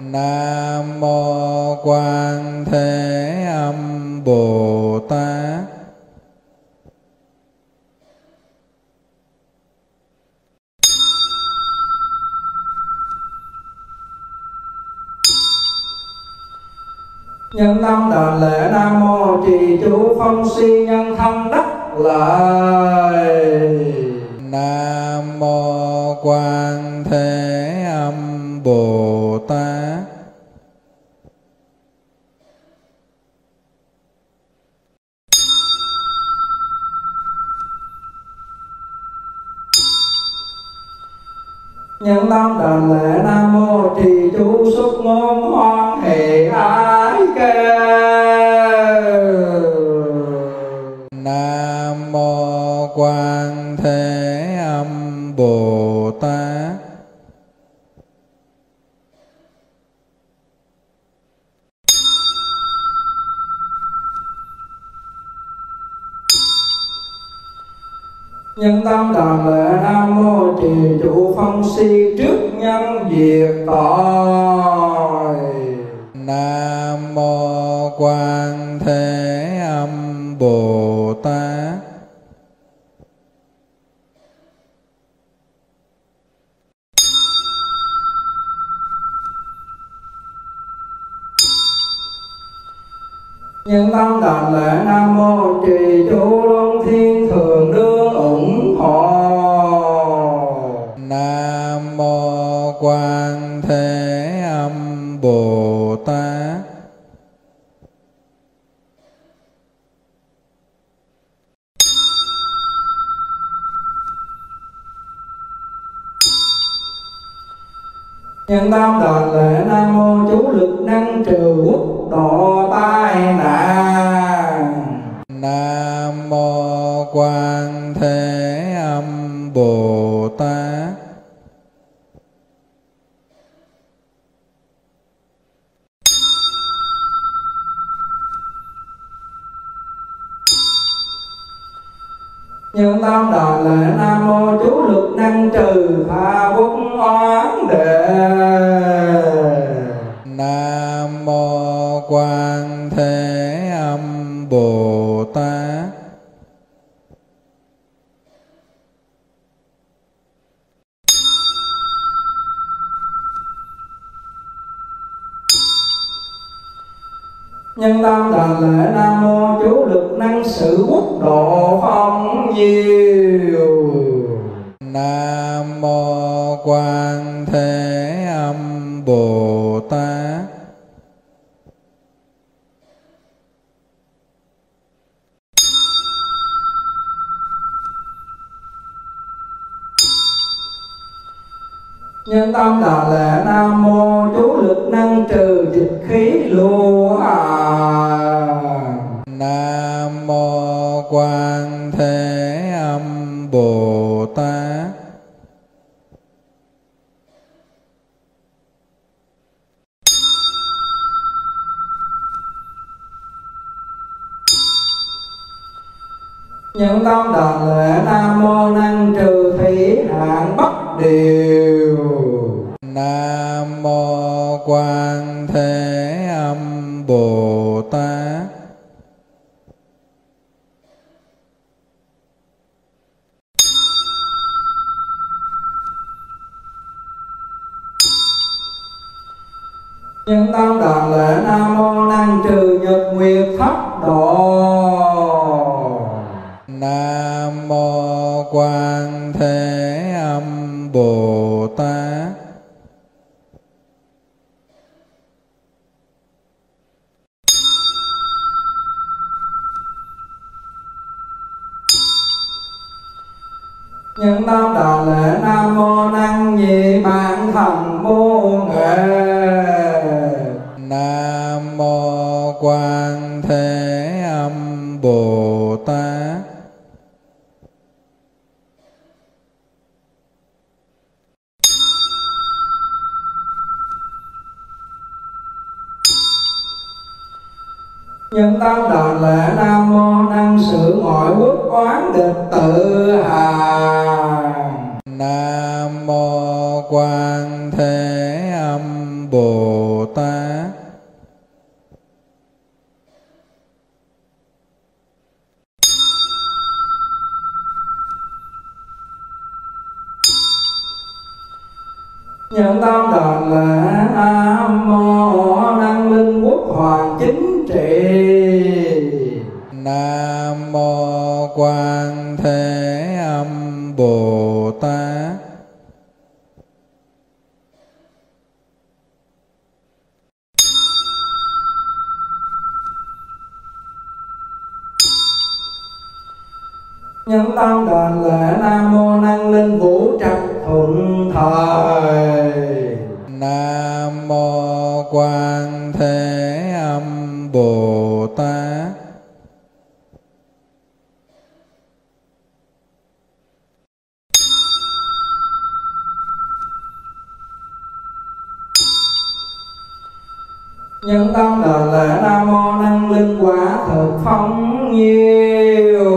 Nam Mô Quan Thế Âm Bồ Tát. Nhân tâm đàn lễ Nam Mô Trì Chú Phong Si Nhân Thân Đắc Lợi. Nam Mô Quan Thế Âm Bồ Tát. Nhân tâm đàn lễ Nam Mô Trì Chú Xuất Ngôn Hoan Hỷ Ái Kê. Nam Mô Quan Thế Âm Bồ Tát. Nhân tâm đàn lễ Nam Mô Trì Chủ Phong Si Trước Nhân Diệt Tội. Nam mô Quan Thế Âm Bồ Tát. Những tâm đảnh lễ Nam mô Trì Chú Luân Thiên Thượng Đương ủng hộ. Nam mô Quan Thế Âm Bồ Tát. Những tâm đảnh lễ Nam mô Chú Lực Năng Trừ Quốc Độ Tai Nạn. Nam mô Quan Thế Âm Bồ Tát. Những tâm đảnh lễ Nam mô Chú Lực Năng Trừ Tà Quốc Oán Đề. Nam mô Quan Thế Âm Bồ Tát. Nhân tâm đảnh lễ Nam mô Chú Lực Năng Sự Quốc Độ Phong Diệu. Nam mô Quan Thế Âm Bồ Tát. Nhân tâm đảnh lễ Nam mô Chú Lực Năng Trừ Dịch Khí Lụa. Nam mô Quan Thế Âm Bồ Tát. Những tâm đảnh lễ Nam mô Năng Trừ Thủy Hạn Bất Điều. Nam mô Quan Thế Âm Bồ Tát. Những tâm đảnh lễ Nam mô Năng Trừ Nhật Nguyệt Thất Độ. Nam mô Quan Thế Âm Bồ Tát. Những tâm đảnh lễ Nam mô Năng Nhị Bản Thần Vô Nghệ. Nam mô Quan Thế Âm Bồ Tát. Những tâm đảnh lễ Nam mô Năng Sự Mọi Quốc Oán Địch Tự Hàng. Nam mô Quan Thế Âm Bồ Tát. Những tâm đảnh lễ Nam mô Năng Minh Quốc Hoàng Chính Trị. Nam mô Quan Thế Âm Bồ Tát. Những tâm đảnh lễ Nam mô Năng Linh Vũ Trạch Thuận Thời. Nam mô Quan Thế Âm Bồ Tát. Những tâm đảnh lễ Nam mô Năng Linh Quả Thực Phóng Nhiêu.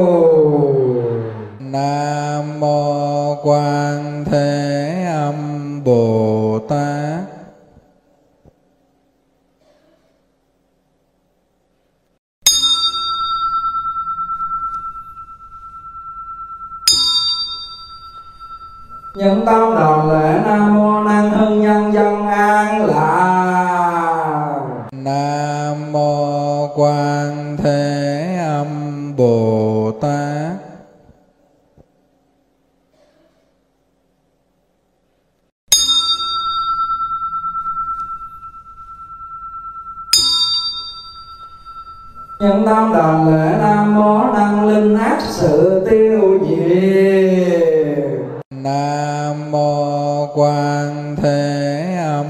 Nam mô Quan Thế Âm Bồ Tát. Những tâm đầu lễ Nam Mô Năng Hưng Nhân Dân An Lạc. Nam Mô Quan Thế Âm Bồ Tát. Những tâm đầu lễ Nam Mô Năng Linh Ác Sự Tiêu Diệt. Nam Mô Quan Thế Âm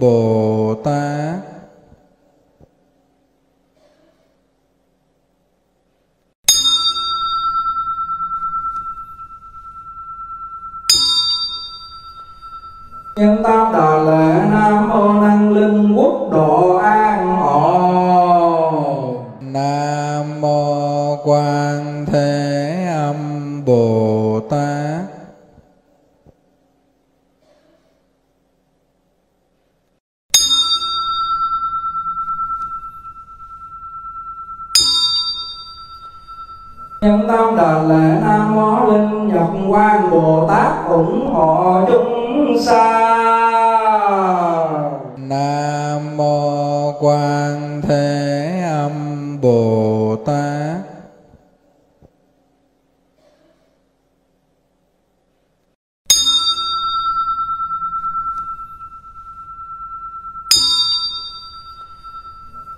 Bồ Tát. Những tâm đầu lễ Nam Mô Năng Linh Quốc Độ An Ổn. Nam Mô Quan Thế Âm Bồ Tát. Những tâm đền lễ Nam Mô Linh Nhật Quang Bồ Tát ủng hộ chúng sanh. Nam Mô Quan Thế Âm Bồ Tát.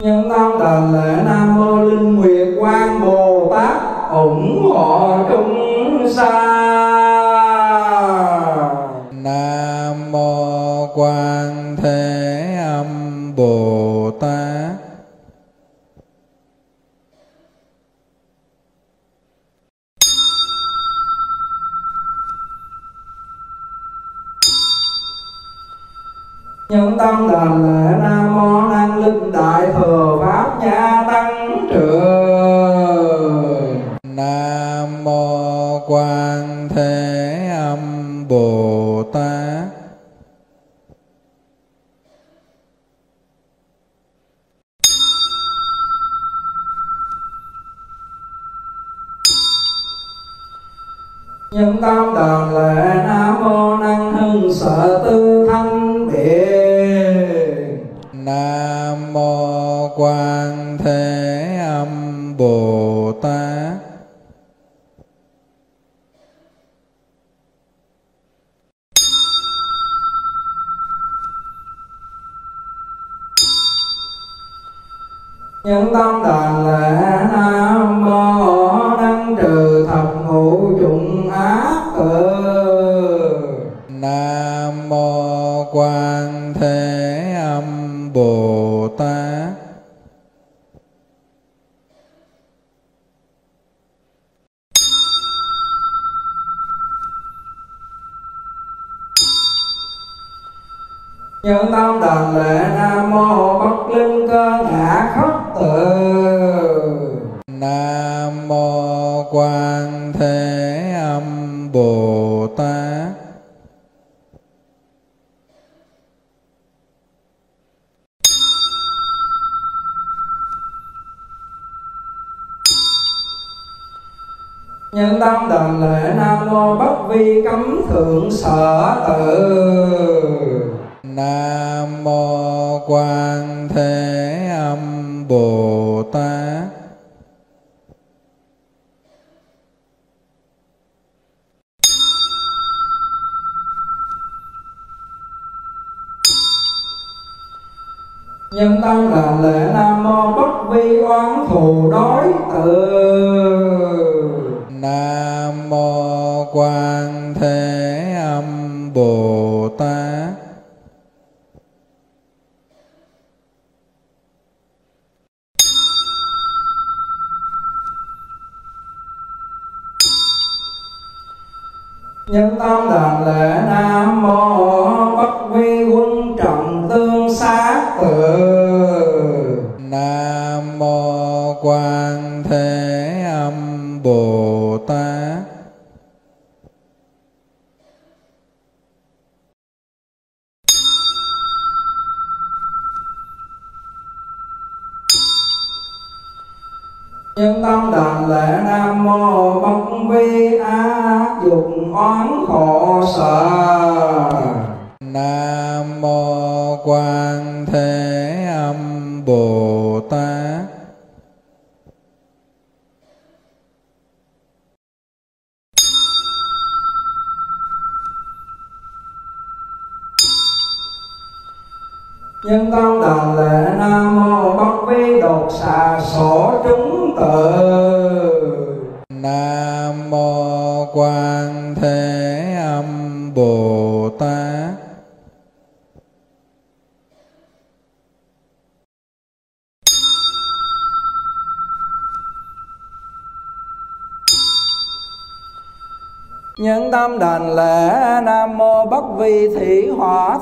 Những tâm đền lễ Nam Mô Linh Nguyệt Quang Bồ Tát ủng hộ chúng sanh. Nam Mô Quan Thế Âm Bồ Tát. Những tâm đền lễ Nam Mô Năng Linh Đại Thừa Pháp Nhã Tăng Trưởng. Nam Mô Quan Thế Âm Bồ Tát. Những tâm đền lễ Nam Mô Năng Hưng Sở Tư Thanh Điện. Nam Mô Quan Thế Âm Bồ Tát. Những tâm đền lễ Nam Mô Năng Trừ Thập Ngũ Chủng Ác Ư. Nam Mô Quan Thế Âm Bồ Tát. Những tâm đền lễ Nam Mô Bất Linh Cơ Ngã Khất Tự. Nam Mô Quan Thế Âm Bồ Tát. Những tâm đền lễ Nam Mô Bất Vi Cấm Thượng Sở Tự. Nam Mô Quan Thế Âm Bồ Tát. Nhân tâm đền lễ Nam Mô Bất Vi Oán Thù Đối Tự. Nam Mô Quan Thế Âm Bồ Tát. Nhân tâm đền lễ Nam Mô Bất Vi Quân Trọng Tương Sát Tự. Nam Mô Quan Thế Âm Bồ Tát. Nhân tâm đền lễ Nam Mô Bất Vi Ác Dục oán khổ sợ. Nam mô Quan Thế Âm Bồ Tát. Nhân tâm đàn lễ Nam mô Bất Vi Đột Xà Sổ Chúng Tự. Nam mô Quan Thế Âm Bồ Tát. Nhân tâm đảnh lễ Nam mô Bất Vi Thị Hỏa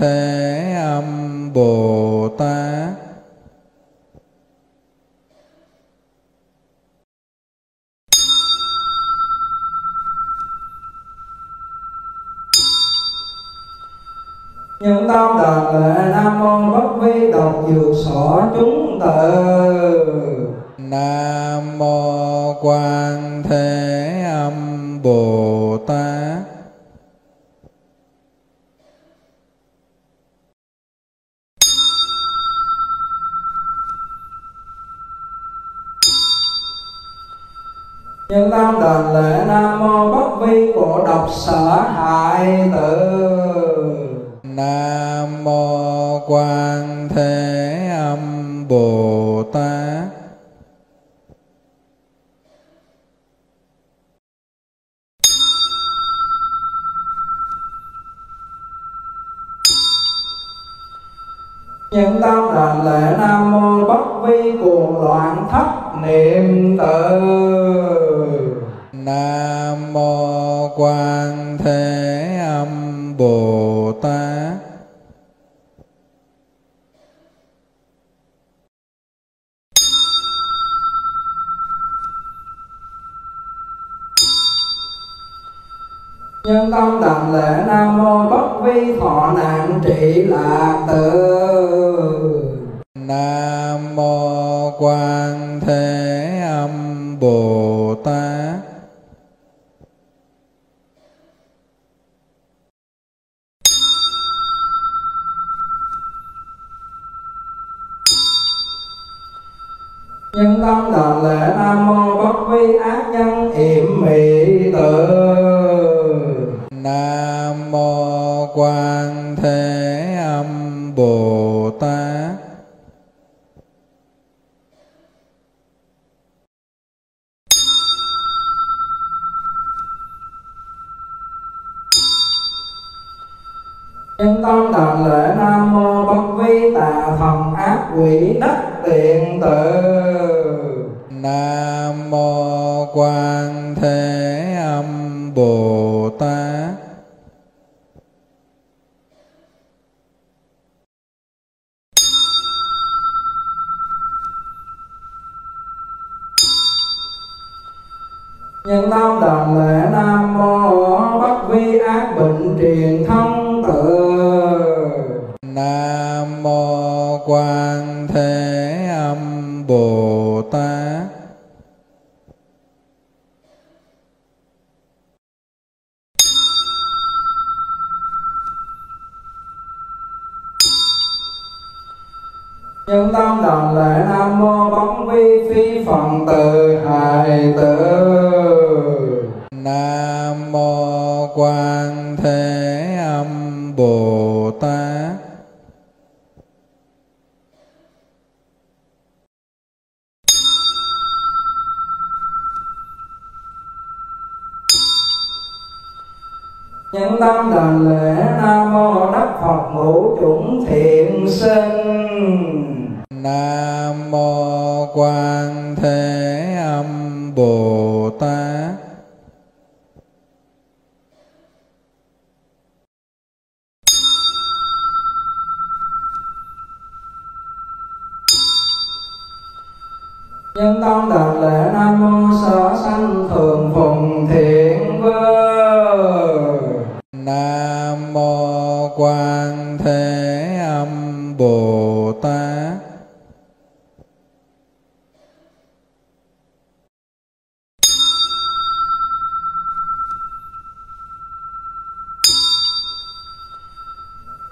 Thế Âm Bồ Tát. Nhân tâm đảnh lễ Nam mô Bất Vi Độc Dược Sổ Chúng Tự. Nam mô Quan Thế Âm Bồ Tát. Nhân tâm đảnh lễ Nam mô Bất Vi Của Độc Sở Hại Tự. Nam mô Quan Thế Âm Bồ Tát. Nhân tâm đảnh lễ Nam mô Bất Vi Cuồng Loạn Thất Niệm Tự. Nam mô Quan Thế Âm Bồ Tát. Nhân tâm đảnh lễ Nam mô Bất Vi Thọ Nạn Trị Lạc Tự. Nam mô Quan Thế Âm Bồ Tát. Nhân tâm đảnh lễ Nam mô Bất Vi Ác Nhân Yểm Mị Tự. Nam mô Quan Thế Âm Bồ Tát. Nhân tâm đảnh lễ Nam mô Bất Vi Tà Thần Ác Quỷ Đất Tiện Tự. Nam mô Quan Thế Âm Bồ Tát. Nhân tâm đảnh lễ Nam mô Bất Vi Ác Bệnh Truyền Thông Tự. Nam mô Quan Thế Âm Bồ Tát. Nhân tâm đảnh lễ Nam mô Bất Vi Phi Phần Tự Hại Tự. Nam mô Quan Thế Âm Bồ Tát. Nhân tâm đảnh lễ Nam mô Đức Phật Ngũ Chủng Thiện Sinh. Nam mô Quan Thế Âm Bồ Tát. Nhân tâm đảnh lễ Nam mô Sở Sanh Thường Phụng Thiện Vương. Nam mô Quan Thế Âm Bồ Tát.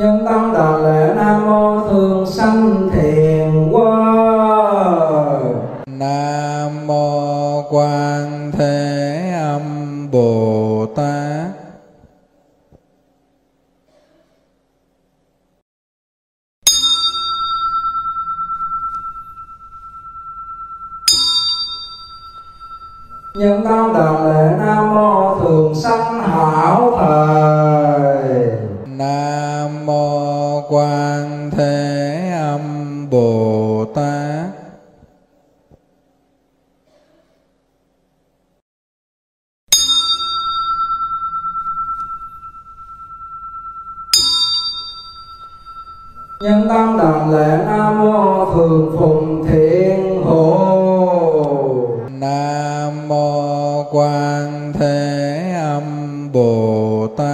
Chúng tăng đà lễ Nam Mô Thường Sanh Thiền Qua. Nam Mô Quan Thế Âm Bồ Tát. Nhân tăng đà lễ Nam Mô Thường Sanh Hảo Thời. Nam Mô Quan Thế Âm Bồ Tát. Nhân tăng đà lễ Nam Mô Thường Phụng Thiện Hộ. Nam Mô Quan Thế Âm Bồ Tát.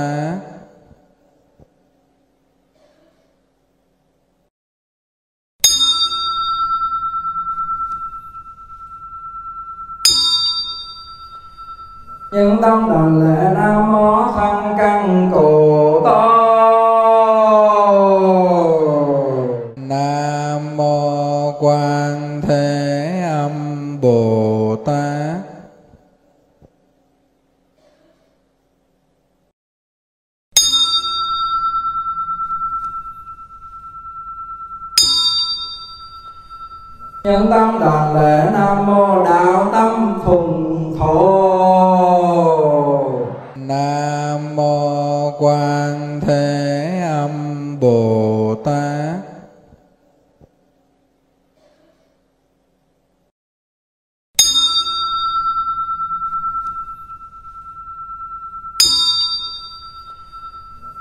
Nhân tâm đàn lễ Nam Mô Thân Căn Cụ Tô. Nam Mô Quan Thế Âm Bồ Tát. Nhân tâm đàn lễ Nam Mô Đạo Tâm Phùng Thổ. Nam Mô Quan Thế Âm Bồ Tát.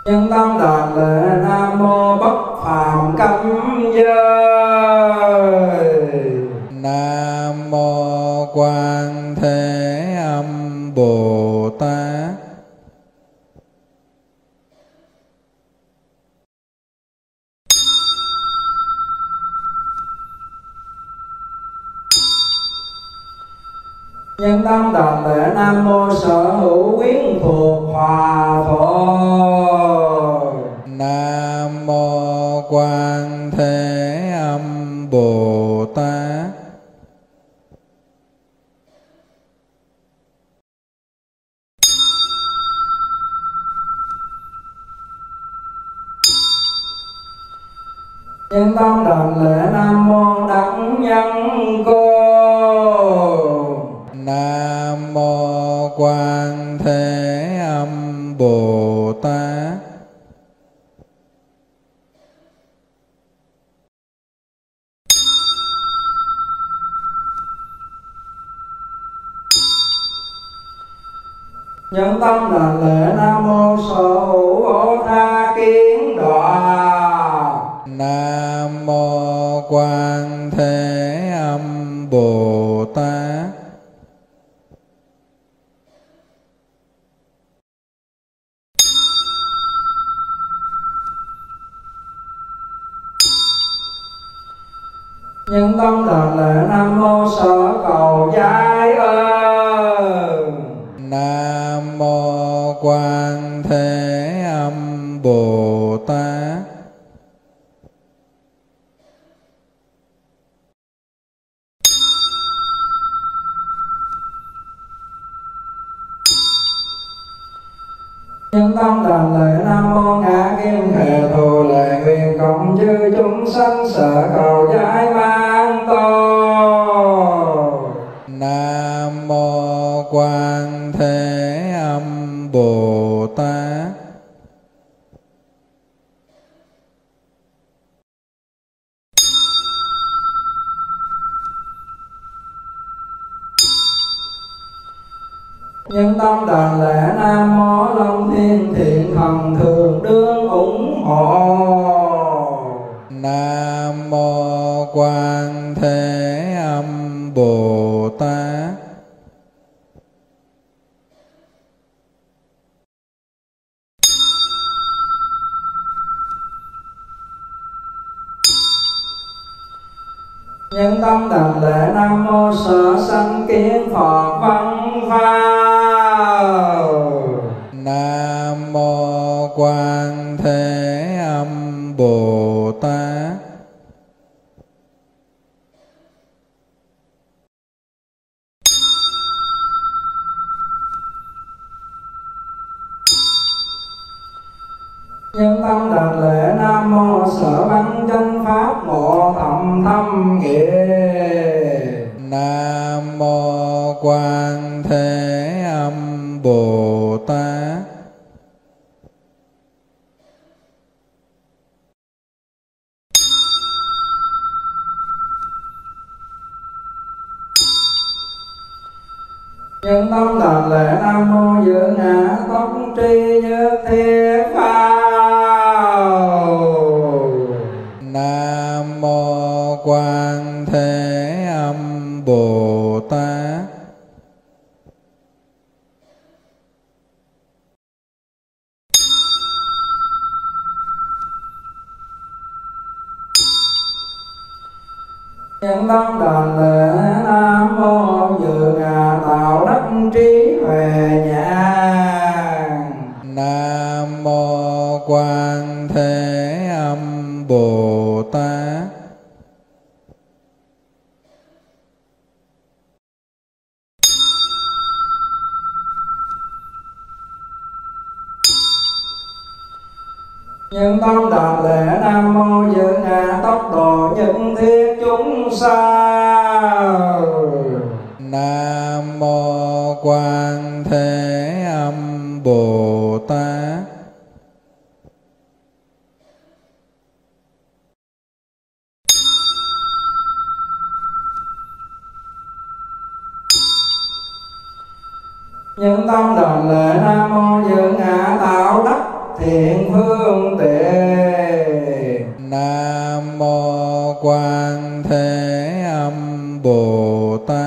Nhân tâm đàn lễ Nam Mô Bất Phạm Cấm Giới. Nam Mô Quan Thế Âm Bồ Tát. Nhân tâm đàn lễ Nam Mô Sở Hữu Quyến Thuộc Hòa Thổ. Nam Mô Quan Thế Âm Bồ Tát. Nhân tâm đàn lễ Nam Mô Đẳng Nhân Cô. Nam Mô Quan Thế Âm Bồ Tát. Nhân tâm đàn lễ Nam Mô Sở Hữu Bồ Tát Kiến Đọa. Nam Mô Quan Thế Âm Bồ Tát. Nhân tâm đàn lễ Nam Mô Sở Cầu Giải Ơn. Nam Mô Quan Thế Âm Bồ Tát. Nhân tâm đàn lễ Nam Mô Ngã Kim Hệ Thù Lệ Nguyện Cộng Chư Chúng Sanh Sở Cầu Giải Mang Tô. Nam Mô Quan Thế Âm Bồ Tát. Nhân tâm đàn lễ Nam Mô Long Thiên Thiện Thần Thường Đương ủng hộ. Nam Mô Quan Thế Âm Bồ Tát. Nhân tâm đàn lễ Nam Mô Sở Sanh Kiến Phật Văn Pháp. Nam Mô Quan Thế Âm Nhân tâm đảnh lễ Nam mô Sở Văn Chánh Pháp Ngộ Tầm Thâm Nghĩa. Nam mô Quan Thế Âm Bồ Tát. Nhân tâm đảnh lễ Nam mô Dự Ngã Tốc Tri Nhất Thiết Phao. Nam mô Quan Thế Âm Bồ Tát. Nhân tâm đảnh lễ Nam mô Dự Ngã Tạo Đắc Trí Huệ Nhãn. Nam mô Quan Thế Âm Bồ Tát. Nhân tâm đảnh lễ Nam mô Dự Ngã Tốc Độ Nhất Thiết Chúng Sanh. Nam mô Quan Thế Âm Bồ Tát. Nhân tâm đảnh lễ Nam mô Dự Ngã Tạo Đắc Thiện Phương Tiện. Nam mô Quan Thế Âm Bồ Tát.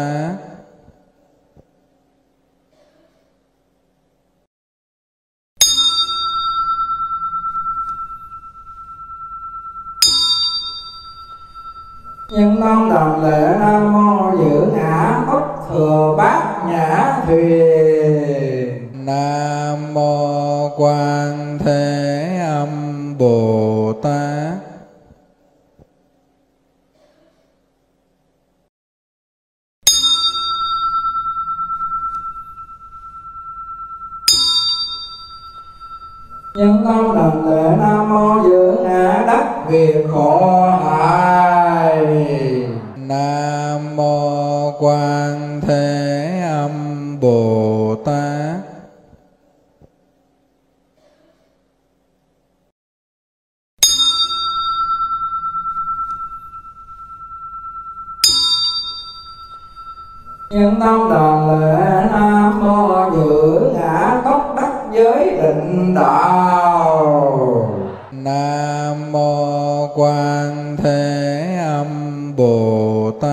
Nhân tâm đảnh lễ Nam mô Dự Ngã Bất Thừa Bát Nhã Thuyền. Nam mô Quan Thế Âm Bồ Tát. Nhân tâm đảnh lễ Nam mô Dự Ngã Đắc Việt Khổ Hải. Nam mô Quan Thế Âm Bồ Tát. Nhân tâm đảnh lễ Nam mô Dự Ngã Tốc Đắc Giới Định Đạo. Nam mô Quan Thế Âm Bồ Tát.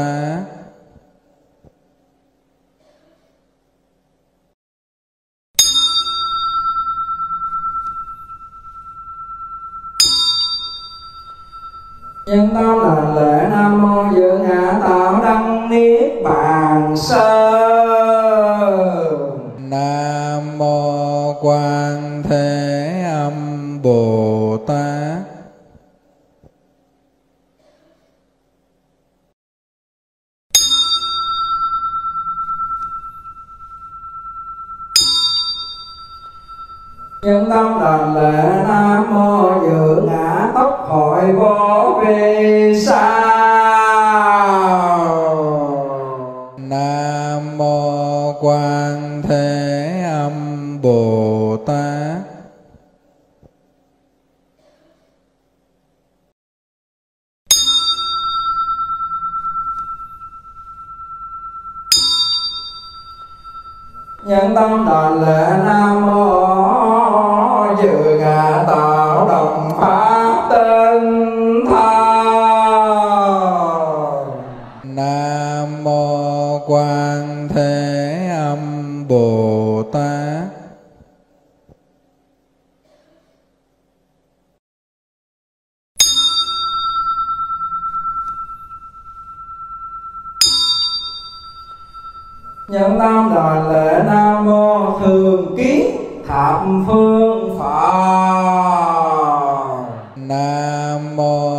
Nhân tâm đảnh lễ Nam mô Dự Ngã Tạo Đăng Niết Bàn Sơ. Nam mô Quan Thế Âm Bồ Tát. Nhân tâm đảnh lễ Nam mô Dự Ngã Tốc Hội Vô Vi Sao. Nam mô Quan Thế Âm Bồ Tát. Nhân tâm đảnh lễ Nam mô Dự Ngã Tạo Đồng Pháp Tinh Thông. Nam mô Quan Thế Âm Bồ Tát. Nhân tâm đảnh lễ Nam mô Thường Kiến Thập Phương Phật. Nam mô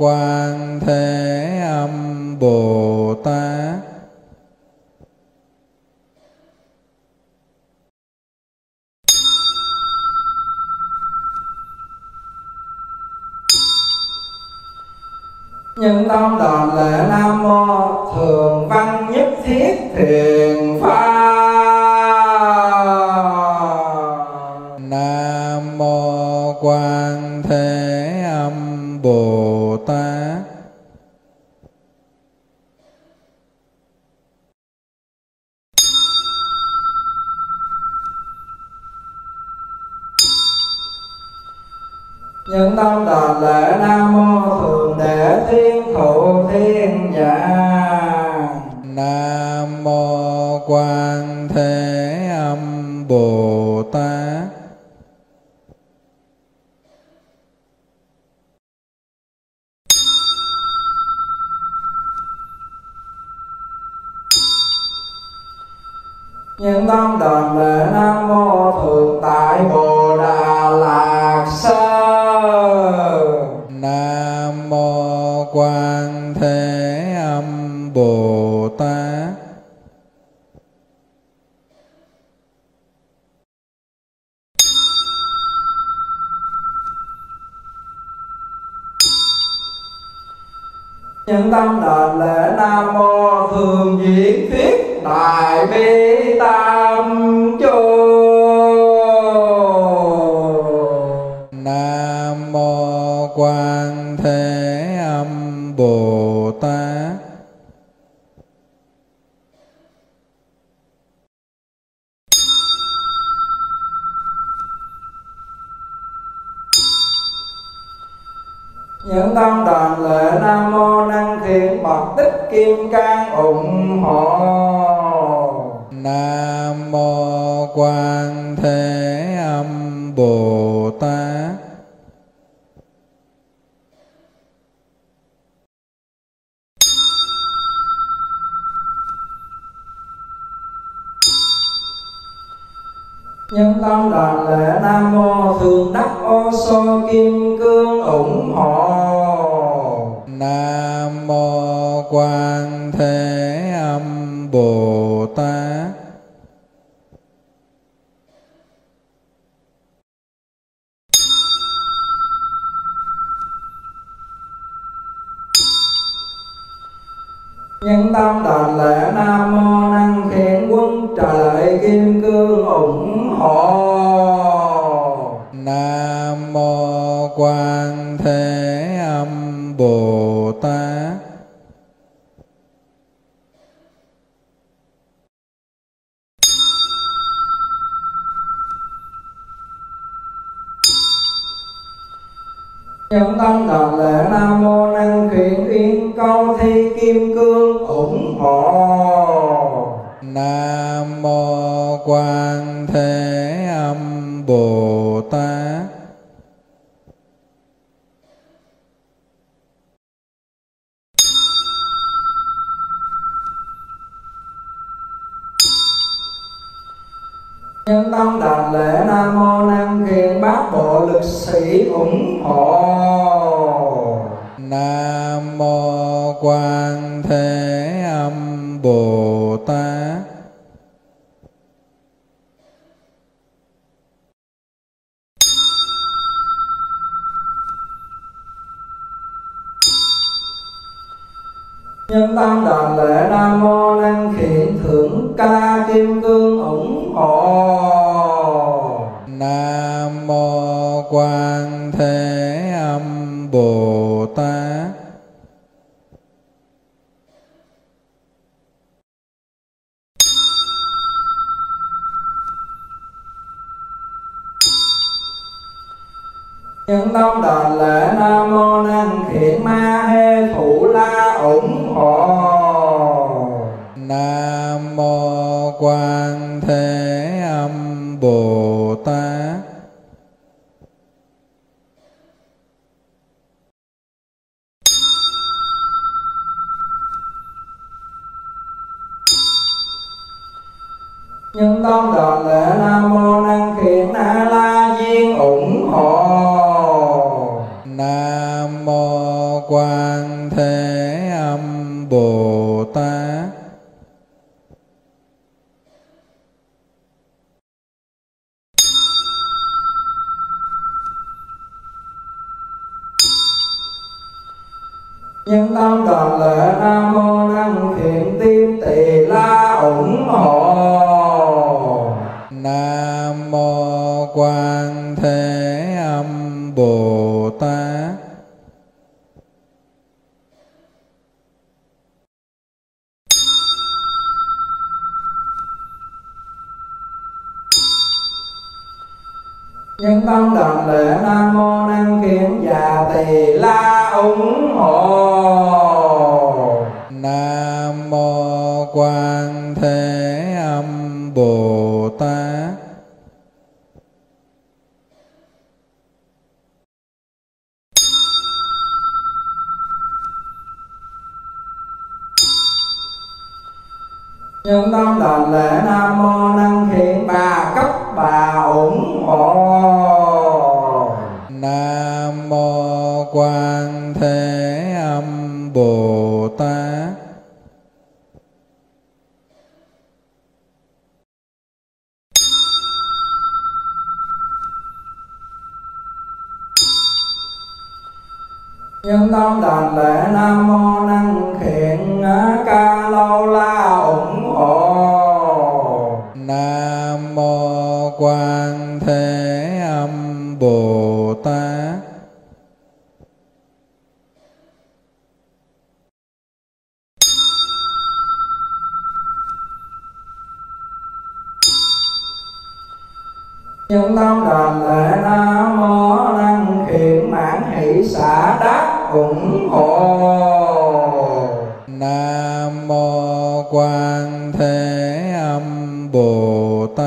Quan Thế Âm Bồ Tát. nhưng tâm đòn lệ nam mô thường văn nhất thiết thiền pháp. Nam mô Quan Thế Âm Bồ Tát. Những tâm đàn lễ nam mô thường để thiên thụ thiên giả. Nam mô Quan Thế Âm Bồ Tát. Những tâm đàn lễ nam mô thường tại Bồ Đà Lạc Sa. Nam mô Quan Thế Âm Bồ Tát. Những tâm đền lễ nam mô thường diễn thuyết đại bi tam chung. Nam mô Quan Thế Âm Bồ Tát. Những tâm đàn lễ nam mô năng thiện bậc Tích Kim Cang ủng hộ. Nam mô Quan Thế Âm Bồ Tát. Nhân tâm đàn lễ nam mô thường đắc ô sô kim cương ủng hộ. Nam mô Quan Thế Âm Bồ Tát. Nhân tâm đàn lễ nam mô năng khiến quân trời kim cương ủng hộ. Nam mô Quan Thế Âm Bồ Tát. Nhân tâm đàn lễ nam mô năng khiến Uyên Câu Thi kim cương ủng hộ. Nam mô Quan Thế Âm Bồ Tát. Nhân tâm đàn lễ nam mô năng khiến Bát Bộ Lực Sĩ ủng hộ. Nam mô Quan Thế Âm Bồ Tát. Nhân tâm đàn lễ nam mô năng khiến Thượng Ca kim cương ủng hộ. Nam mô Quan Thế Âm Bồ Tát. Nhân tâm đàn lễ nam mô năng khiến Ma Hê Thủ La ủng hộ. Nam mô Quan Thế Âm Bồ Tát. Nhân tâm đàn lễ nam mô năng khiến A La Diên ủng hộ. Nam mô Quan Thế Âm Bồ Tát. Nhân tâm đoàn lệ nam mô năng thiện tim tỳ la ủng hộ. Nam mô Quan Thế Âm Bồ Tát. Nhân tâm đoàn lệ nam mô năng thiện già tỳ la ủng hộ. Nam mô Quan Thế Âm Bồ Tát. Nhân tâm đoàn lễ nam mô năng thiện bà cấp bà ủng hộ. Nam mô Quan Thế Âm Bồ Tát. Nhân tâm đàn lễ nam mô năng thiện ca lâu la ủng hộ. Nam mô Quan Thế Âm Bồ Tát. Nhân tâm đàn lễ nam mô năng thiện mãn hỷ xã đắc ủng hộ. Nam mô Quan Thế Âm Bồ Tát.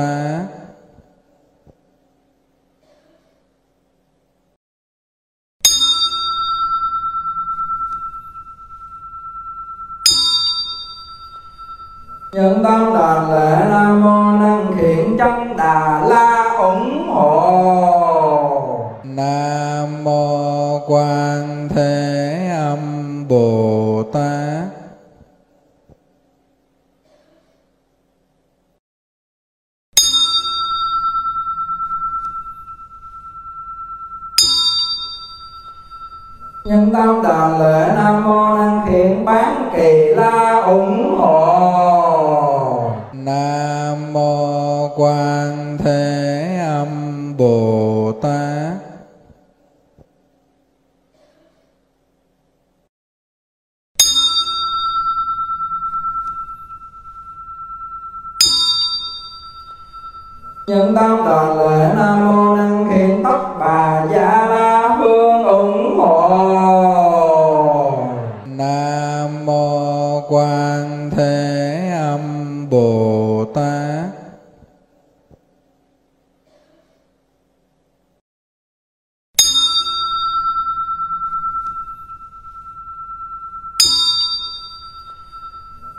Nhân tâm đàn lễ nam mô năng thiện chân đà la ủng hộ. Nam mô Quan Thế Âm Bồ Tát. Nhân tâm đàn lễ nam mô năng thiện bán kỳ la ủng hộ. Nam mô Quan Thế Âm Bồ Tát. Nhân tâm đoàn lễ nam mô năng thiện tất bà gia la hương ủng hộ. Nam mô Quan Thế Âm Bồ Tát.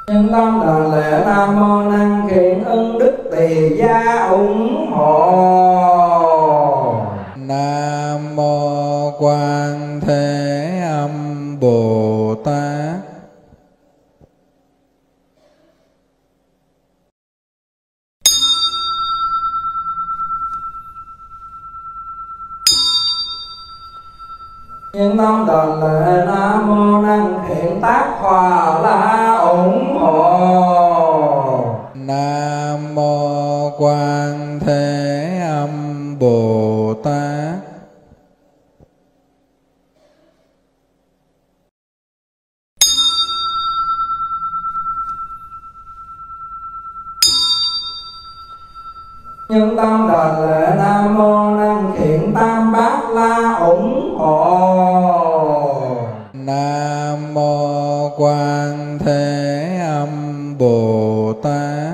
Nhân tâm đoàn lễ nam mô năng thiện ưng đức tỳ gia ủng hộ. Nam mô Quan Thế Âm Bồ Tát. Nhân tâm đàn lễ nam mô năng thiện tác hòa la ủng hộ. Nam mô Quan Thế Âm Bồ Tát. Nhân tâm đàn lễ nam mô năng thiện tam bát la ủng hộ. Nam mô Quan Thế Âm Bồ Tát.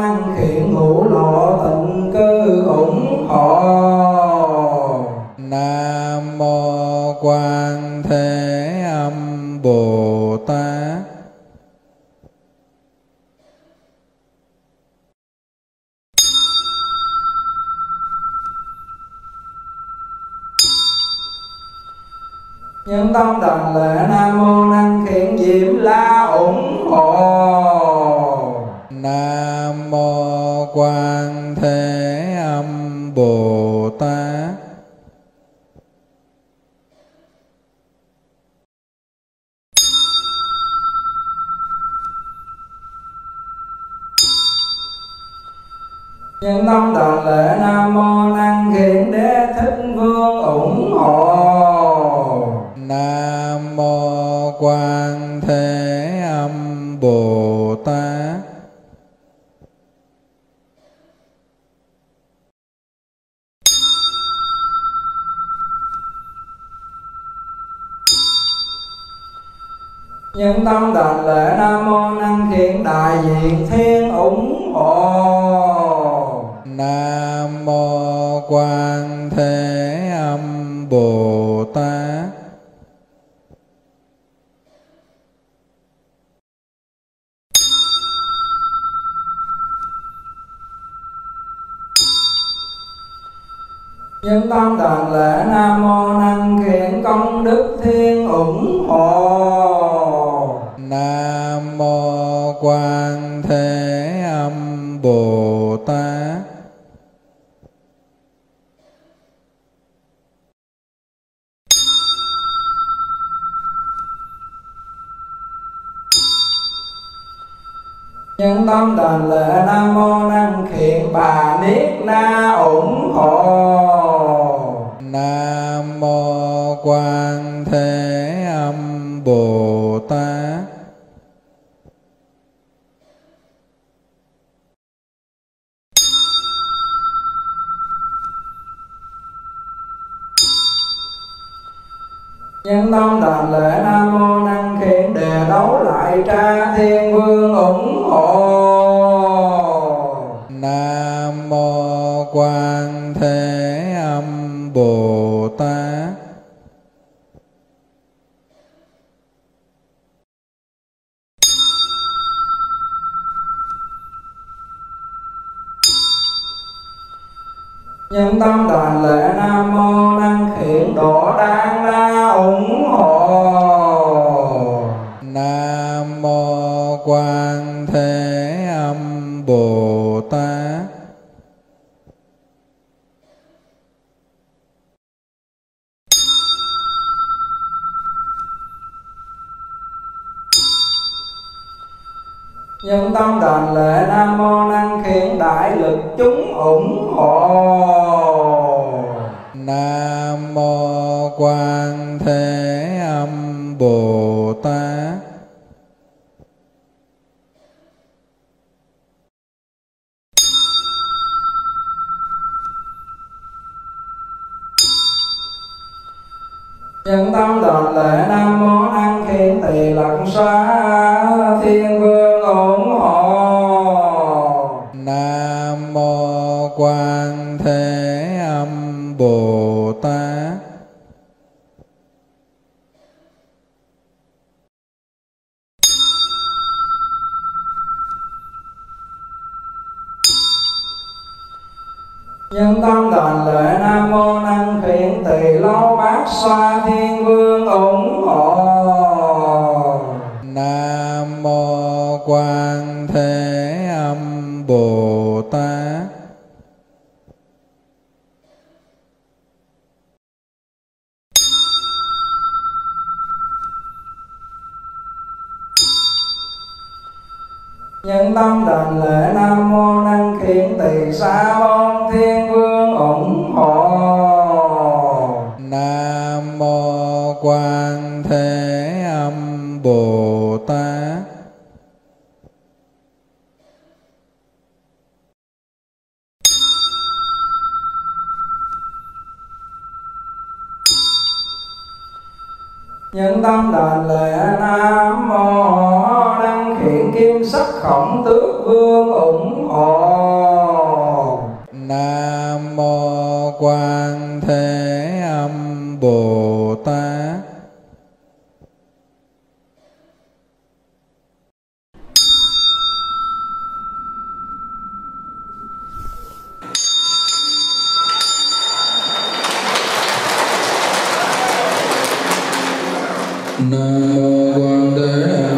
năng thiện ngũ lộ tịnh cư ủng hộ. Nam mô Quan Thế Âm Bồ Tát. Những tâm đàn lệ Nam Mô Năng Khiển Diệm La ủng hộ. Nam Mô Quan Thế Âm Bồ Tát. Những tâm đàn lệ Nam Mô Năng Khiển Đế Thích Vương ủng hộ. Nam Mô Quan Thế Âm Bồ Tát. Những tâm đảnh lễ Nam Mô Năng Khiển Đại Diện Thiên ủng hộ. Nam Mô Quan Thế Âm Bồ Tát. Những tâm đảnh lễ Nam Mô Năng Khiển Công Đức Thiên ủng hộ. Nam Mô Quan Thế Âm Bồ Tát. Những tâm đảnh lễ Nam Mô Năng Khiển Bà Niết Na ủng hộ. Nam Mô Quan Thế Âm Bồ Tát. Nhân tâm đảnh lễ Nam Mô Năng Khiển Đề Đấu Lại Tra Thiên Vương ủng hộ. Nam Mô Quan Thế Âm Bồ Tát. Nhân tâm đảnh lễ Nam Mô Năng Khiển Đỗ Đan Na ủng hộ. Nam Mô Quan Thế Âm Bồ Tát. Nhân tâm đảnh lễ Nam Mô Năng Khiển Đại Lực Chúng ủng hộ. Nam Mô Quan Thế Âm Bồ Tát. Nhân tâm đảnh lễ Nam Mô Năng Khiển Tỳ Lặc Sa Thiên Vương ủng hộ. Nam Mô Quan Thế Âm Bồ Tát. Nhân tâm đảnh lễ Nam Mô Năng Khiển Tỳ Lâu Bát Xoa Thiên Vương ủng hộ. Nam Mô Quan Thế Âm Bồ Tát. Nhân tâm đảnh lễ Nam Mô Năng Khiển Tỳ Sa Môn Thiên Vương ủng hộ. Nam Mô Quan Thế Âm Bồ Tát. Nhân tâm đảnh lễ Nam Mô Năng Khiển Kim Sắc Khổng Tước Vương ủng hộ. Nam Mô Quan Thế Âm Bồ Tát. Hãy subscribe cho kênh Ngũ Bách Danh.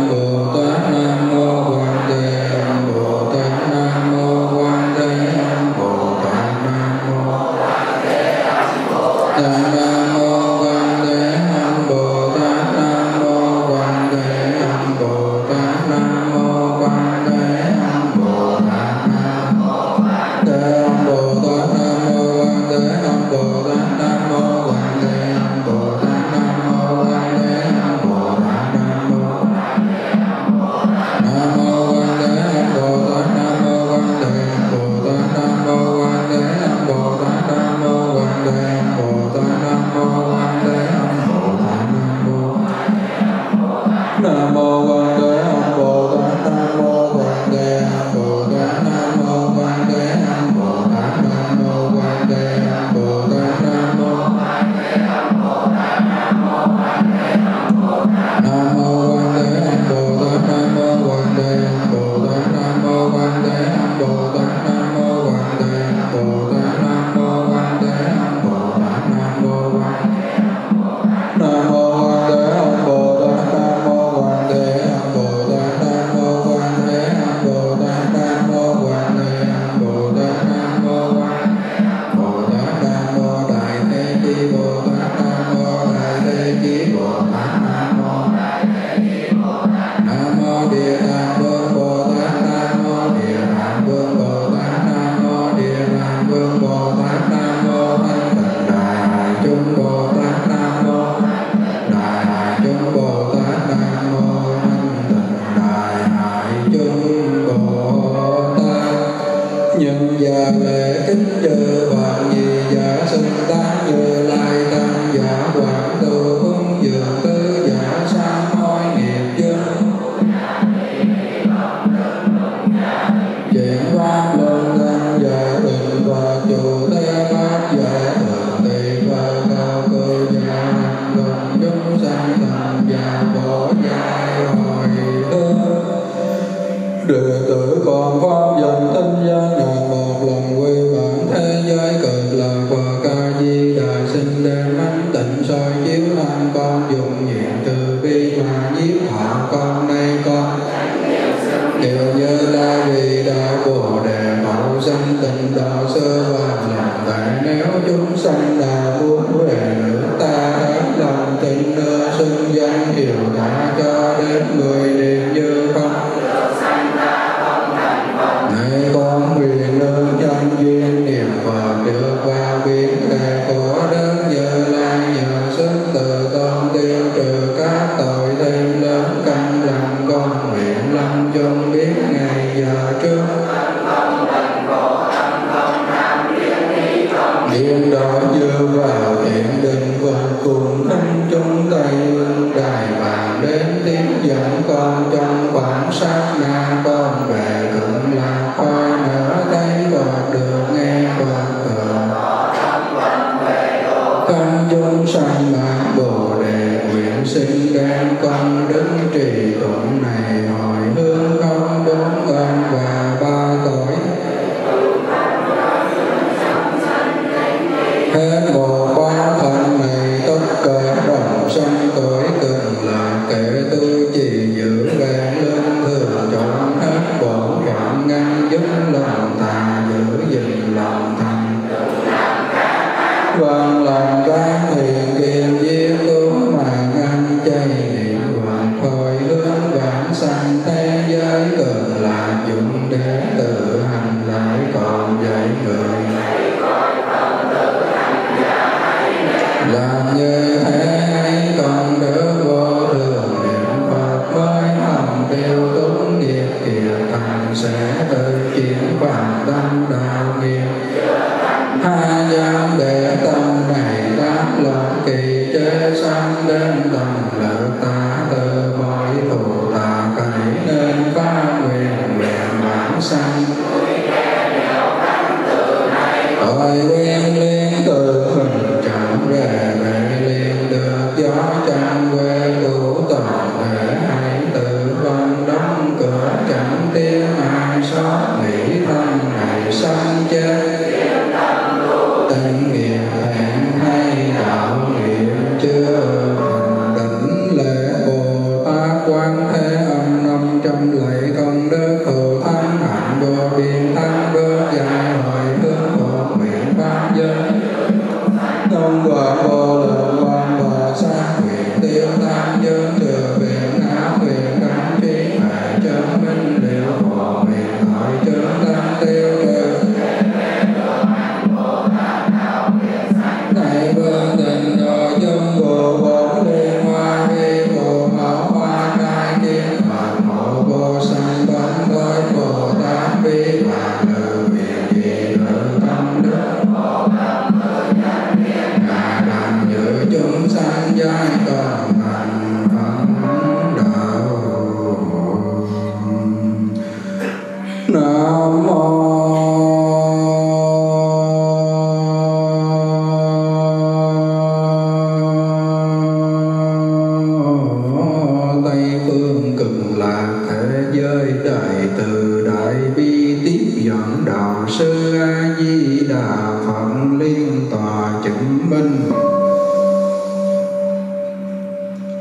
Đà Phật liên tòa chứng minh.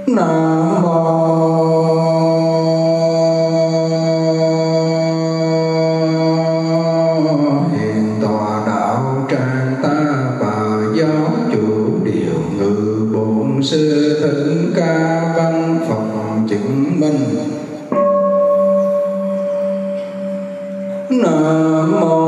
Nam mô Sư Thích Ca Văn Phật chứng minh. Nam mô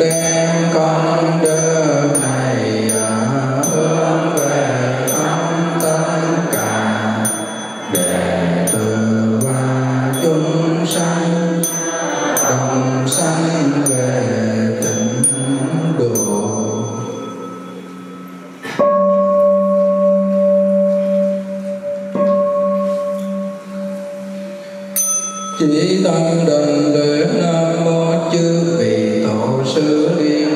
Nam mô chư vị tổ sư liên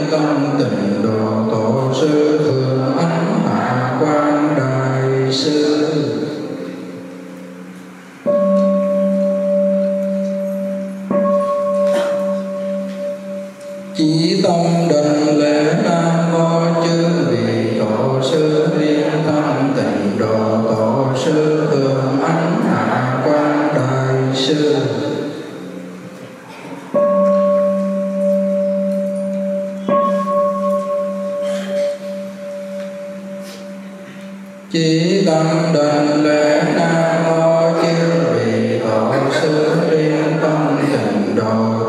tâm tịnh độ